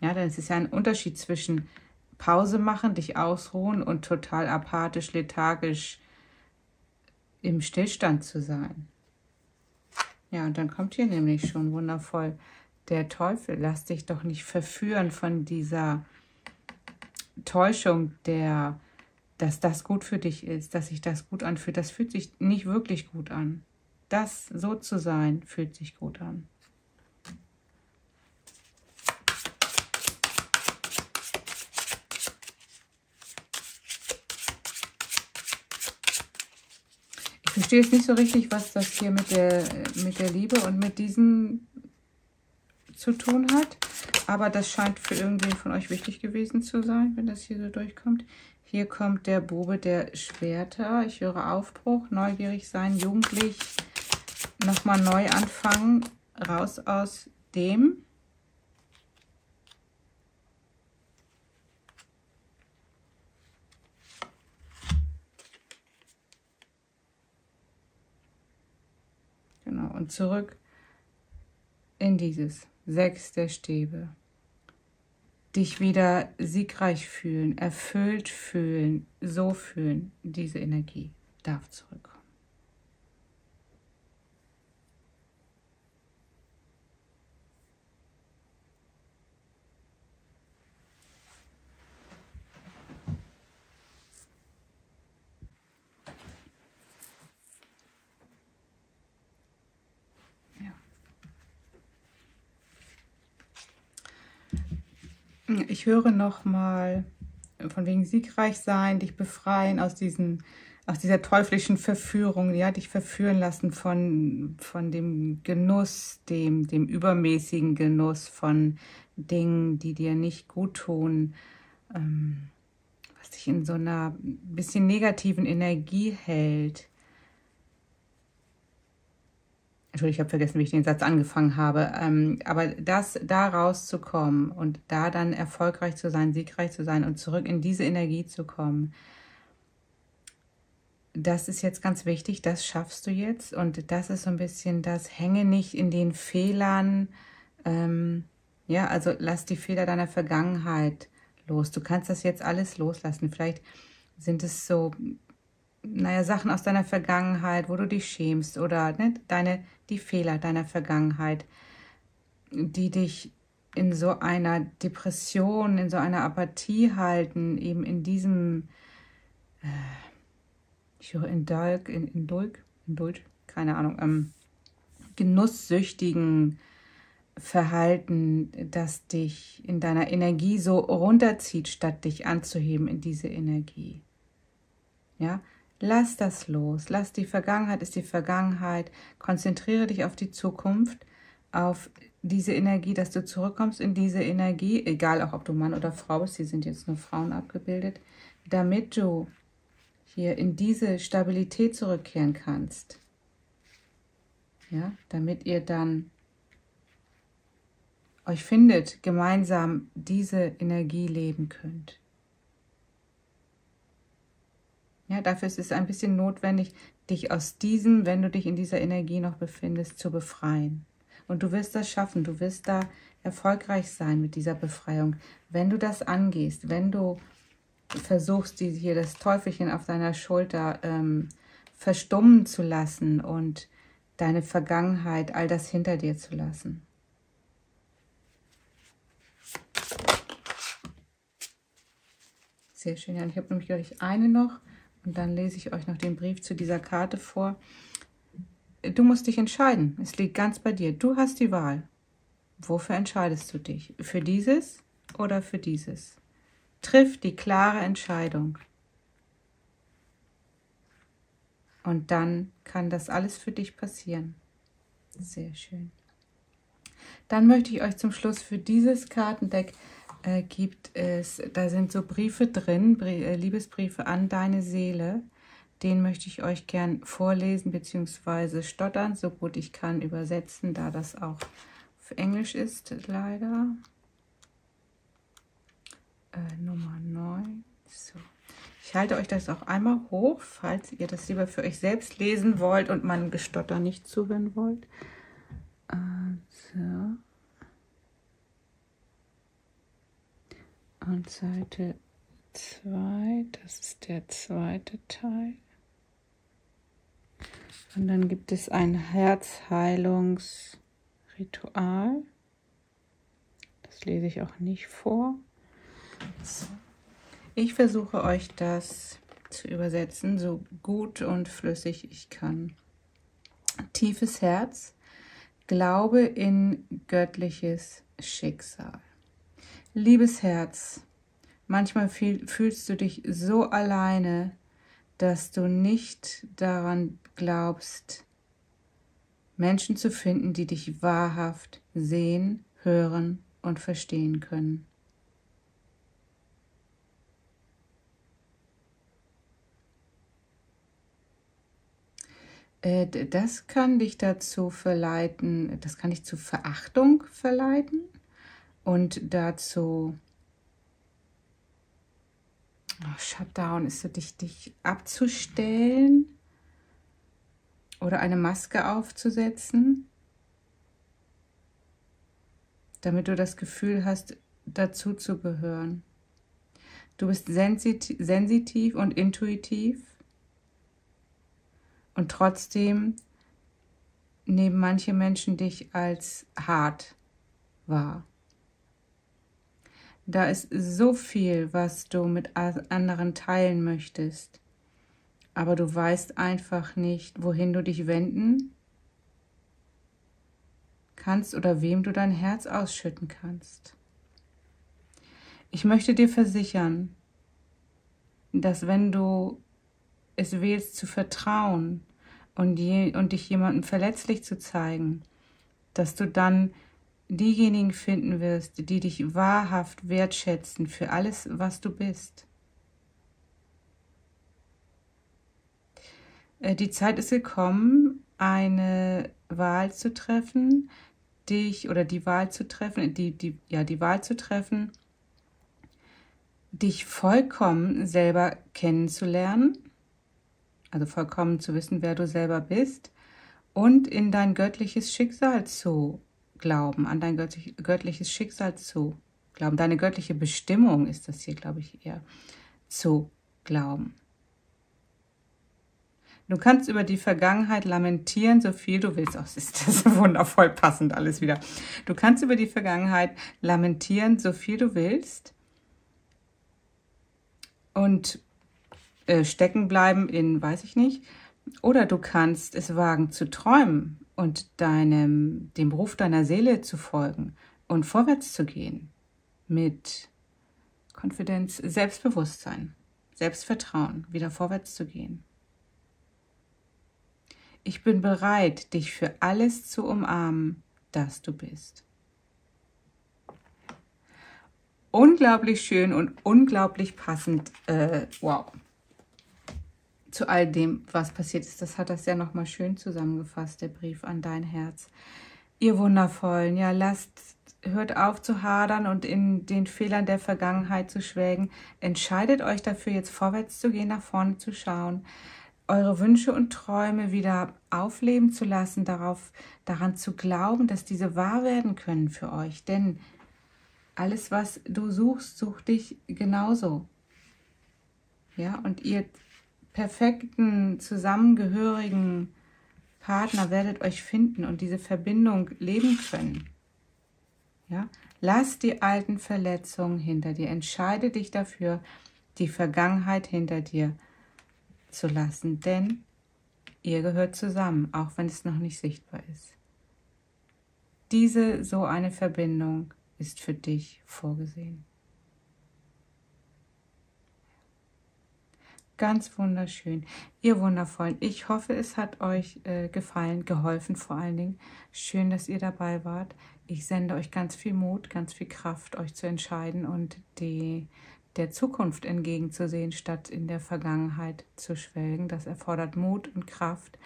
Ja, denn es ist ja ein Unterschied zwischen Pause machen, dich ausruhen und total apathisch, lethargisch im Stillstand zu sein. Ja, und dann kommt hier nämlich schon wundervoll der Teufel. Lass dich doch nicht verführen von dieser Täuschung, der, dass das gut für dich ist, dass sich das gut anfühlt. Das fühlt sich nicht wirklich gut an. Das so zu sein, fühlt sich gut an. Ich verstehe jetzt nicht so richtig, was das hier mit der, mit der Liebe und mit diesen zu tun hat, aber das scheint für irgendwen von euch wichtig gewesen zu sein, wenn das hier so durchkommt. Hier kommt der Bube der Schwerter. Ich höre Aufbruch, neugierig sein, jugendlich, nochmal neu anfangen, raus aus dem. Genau, und zurück in dieses. Sechs der Stäbe. Dich wieder siegreich fühlen, erfüllt fühlen, so fühlen. Diese Energie darf zurückkommen. Ich höre nochmal von wegen siegreich sein, dich befreien aus, diesen, aus dieser teuflischen Verführung, ja, dich verführen lassen von, von dem Genuss, dem, dem übermäßigen Genuss von Dingen, die dir nicht gut tun, ähm, was dich in so einer bisschen negativen Energie hält. Entschuldigung, ich habe vergessen, wie ich den Satz angefangen habe. Ähm, aber das, da rauszukommen und da dann erfolgreich zu sein, siegreich zu sein und zurück in diese Energie zu kommen, das ist jetzt ganz wichtig, das schaffst du jetzt. Und das ist so ein bisschen das, hänge nicht in den Fehlern. Ähm, ja, also lass die Fehler deiner Vergangenheit los. Du kannst das jetzt alles loslassen. Vielleicht sind es so, naja, Sachen aus deiner Vergangenheit, wo du dich schämst oder ne, deine, die Fehler deiner Vergangenheit, die dich in so einer Depression, in so einer Apathie halten, eben in diesem, äh, ich höre Indulg, in, Indulg, Indulg, keine Ahnung, ähm, genusssüchtigen Verhalten, das dich in deiner Energie so runterzieht, statt dich anzuheben in diese Energie. Ja, lass das los, lass die Vergangenheit, ist die Vergangenheit, konzentriere dich auf die Zukunft, auf diese Energie, dass du zurückkommst in diese Energie, egal auch ob du Mann oder Frau bist, die sind jetzt nur Frauen abgebildet, damit du hier in diese Stabilität zurückkehren kannst. Ja, damit ihr dann euch findet, gemeinsam diese Energie leben könnt. Ja, dafür ist es ein bisschen notwendig, dich aus diesem, wenn du dich in dieser Energie noch befindest, zu befreien. Und du wirst das schaffen, du wirst da erfolgreich sein mit dieser Befreiung. Wenn du das angehst, wenn du versuchst, die, hier das Teufelchen auf deiner Schulter ähm, verstummen zu lassen und deine Vergangenheit, all das hinter dir zu lassen. Sehr schön. Ja, ich habe nämlich gleich eine noch und dann lese ich euch noch den Brief zu dieser Karte vor. Du musst dich entscheiden. Es liegt ganz bei dir. Du hast die Wahl. Wofür entscheidest du dich? Für dieses oder für dieses? Triff die klare Entscheidung. Und dann kann das alles für dich passieren. Sehr schön. Dann möchte ich euch zum Schluss für dieses Kartendeck äh, gibt es, da sind so Briefe drin, Brie- äh, Liebesbriefe an deine Seele. Den möchte ich euch gern vorlesen bzw. stottern, so gut ich kann übersetzen, da das auch auf Englisch ist, leider. Äh, Nummer neun. So. Ich halte euch das auch einmal hoch, falls ihr das lieber für euch selbst lesen wollt und meinem Gestotter nicht zuhören wollt. Also. Und Seite zwei, das ist der zweite Teil. Und dann gibt es ein Herzheilungsritual. Das lese ich auch nicht vor. So. Ich versuche euch das zu übersetzen, so gut und flüssig ich kann. Tiefes Herz, Glaube in göttliches Schicksal. Liebes Herz, manchmal fühlst du dich so alleine, dass du nicht daran glaubst, Menschen zu finden, die dich wahrhaft sehen, hören und verstehen können. Das kann dich dazu verleiten, das kann dich zu Verachtung verleiten und dazu, oh, Shutdown ist so, dich, dich abzustellen oder eine Maske aufzusetzen, damit du das Gefühl hast, dazu zu gehören. Du bist sensit- sensitiv und intuitiv. Und trotzdem nehmen manche Menschen dich als hart wahr. Da ist so viel, was du mit anderen teilen möchtest, aber du weißt einfach nicht, wohin du dich wenden kannst oder wem du dein Herz ausschütten kannst. Ich möchte dir versichern, dass wenn du es wählst zu vertrauen und, je, und dich jemandem verletzlich zu zeigen, dass du dann diejenigen finden wirst, die dich wahrhaft wertschätzen für alles, was du bist. Die Zeit ist gekommen, eine Wahl zu treffen, dich oder die Wahl zu treffen, die, die, ja, die Wahl zu treffen, dich vollkommen selber kennenzulernen. Also vollkommen zu wissen, wer du selber bist und in dein göttliches Schicksal zu glauben, an dein göttlich, göttliches Schicksal zu glauben, deine göttliche Bestimmung ist das hier, glaube ich, eher, zu glauben. Du kannst über die Vergangenheit lamentieren, so viel du willst. Oh, das ist, das ist wundervoll passend alles wieder. Du kannst über die Vergangenheit lamentieren, so viel du willst und stecken bleiben in, weiß ich nicht, oder du kannst es wagen zu träumen und deinem, dem Ruf deiner Seele zu folgen und vorwärts zu gehen mit Konfidenz, Selbstbewusstsein, Selbstvertrauen, wieder vorwärts zu gehen. Ich bin bereit, dich für alles zu umarmen, das du bist. Unglaublich schön und unglaublich passend, äh, wow. Zu all dem, was passiert ist. Das hat das ja nochmal schön zusammengefasst, der Brief an dein Herz. Ihr Wundervollen, ja, lasst, hört auf zu hadern und in den Fehlern der Vergangenheit zu schwelgen. Entscheidet euch dafür, jetzt vorwärts zu gehen, nach vorne zu schauen, eure Wünsche und Träume wieder aufleben zu lassen, darauf, daran zu glauben, dass diese wahr werden können für euch. Denn alles, was du suchst, sucht dich genauso. Ja, und ihr perfekten, zusammengehörigen Partner werdet euch finden und diese Verbindung leben können. Ja? Lass die alten Verletzungen hinter dir. Entscheide dich dafür, die Vergangenheit hinter dir zu lassen, denn ihr gehört zusammen, auch wenn es noch nicht sichtbar ist. Diese, so eine Verbindung ist für dich vorgesehen. Ganz wunderschön, ihr Wundervollen. Ich hoffe, es hat euch äh, gefallen, geholfen vor allen Dingen. Schön, dass ihr dabei wart. Ich sende euch ganz viel Mut, ganz viel Kraft, euch zu entscheiden und die, der Zukunft entgegenzusehen, statt in der Vergangenheit zu schwelgen. Das erfordert Mut und Kraft.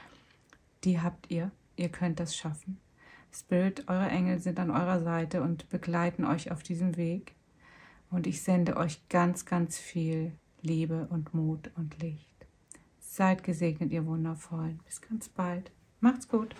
Die habt ihr. Ihr könnt das schaffen. Spirit, eure Engel sind an eurer Seite und begleiten euch auf diesem Weg. Und ich sende euch ganz, ganz viel Liebe und Mut und Licht. Seid gesegnet, ihr Wundervollen. Bis ganz bald. Macht's gut.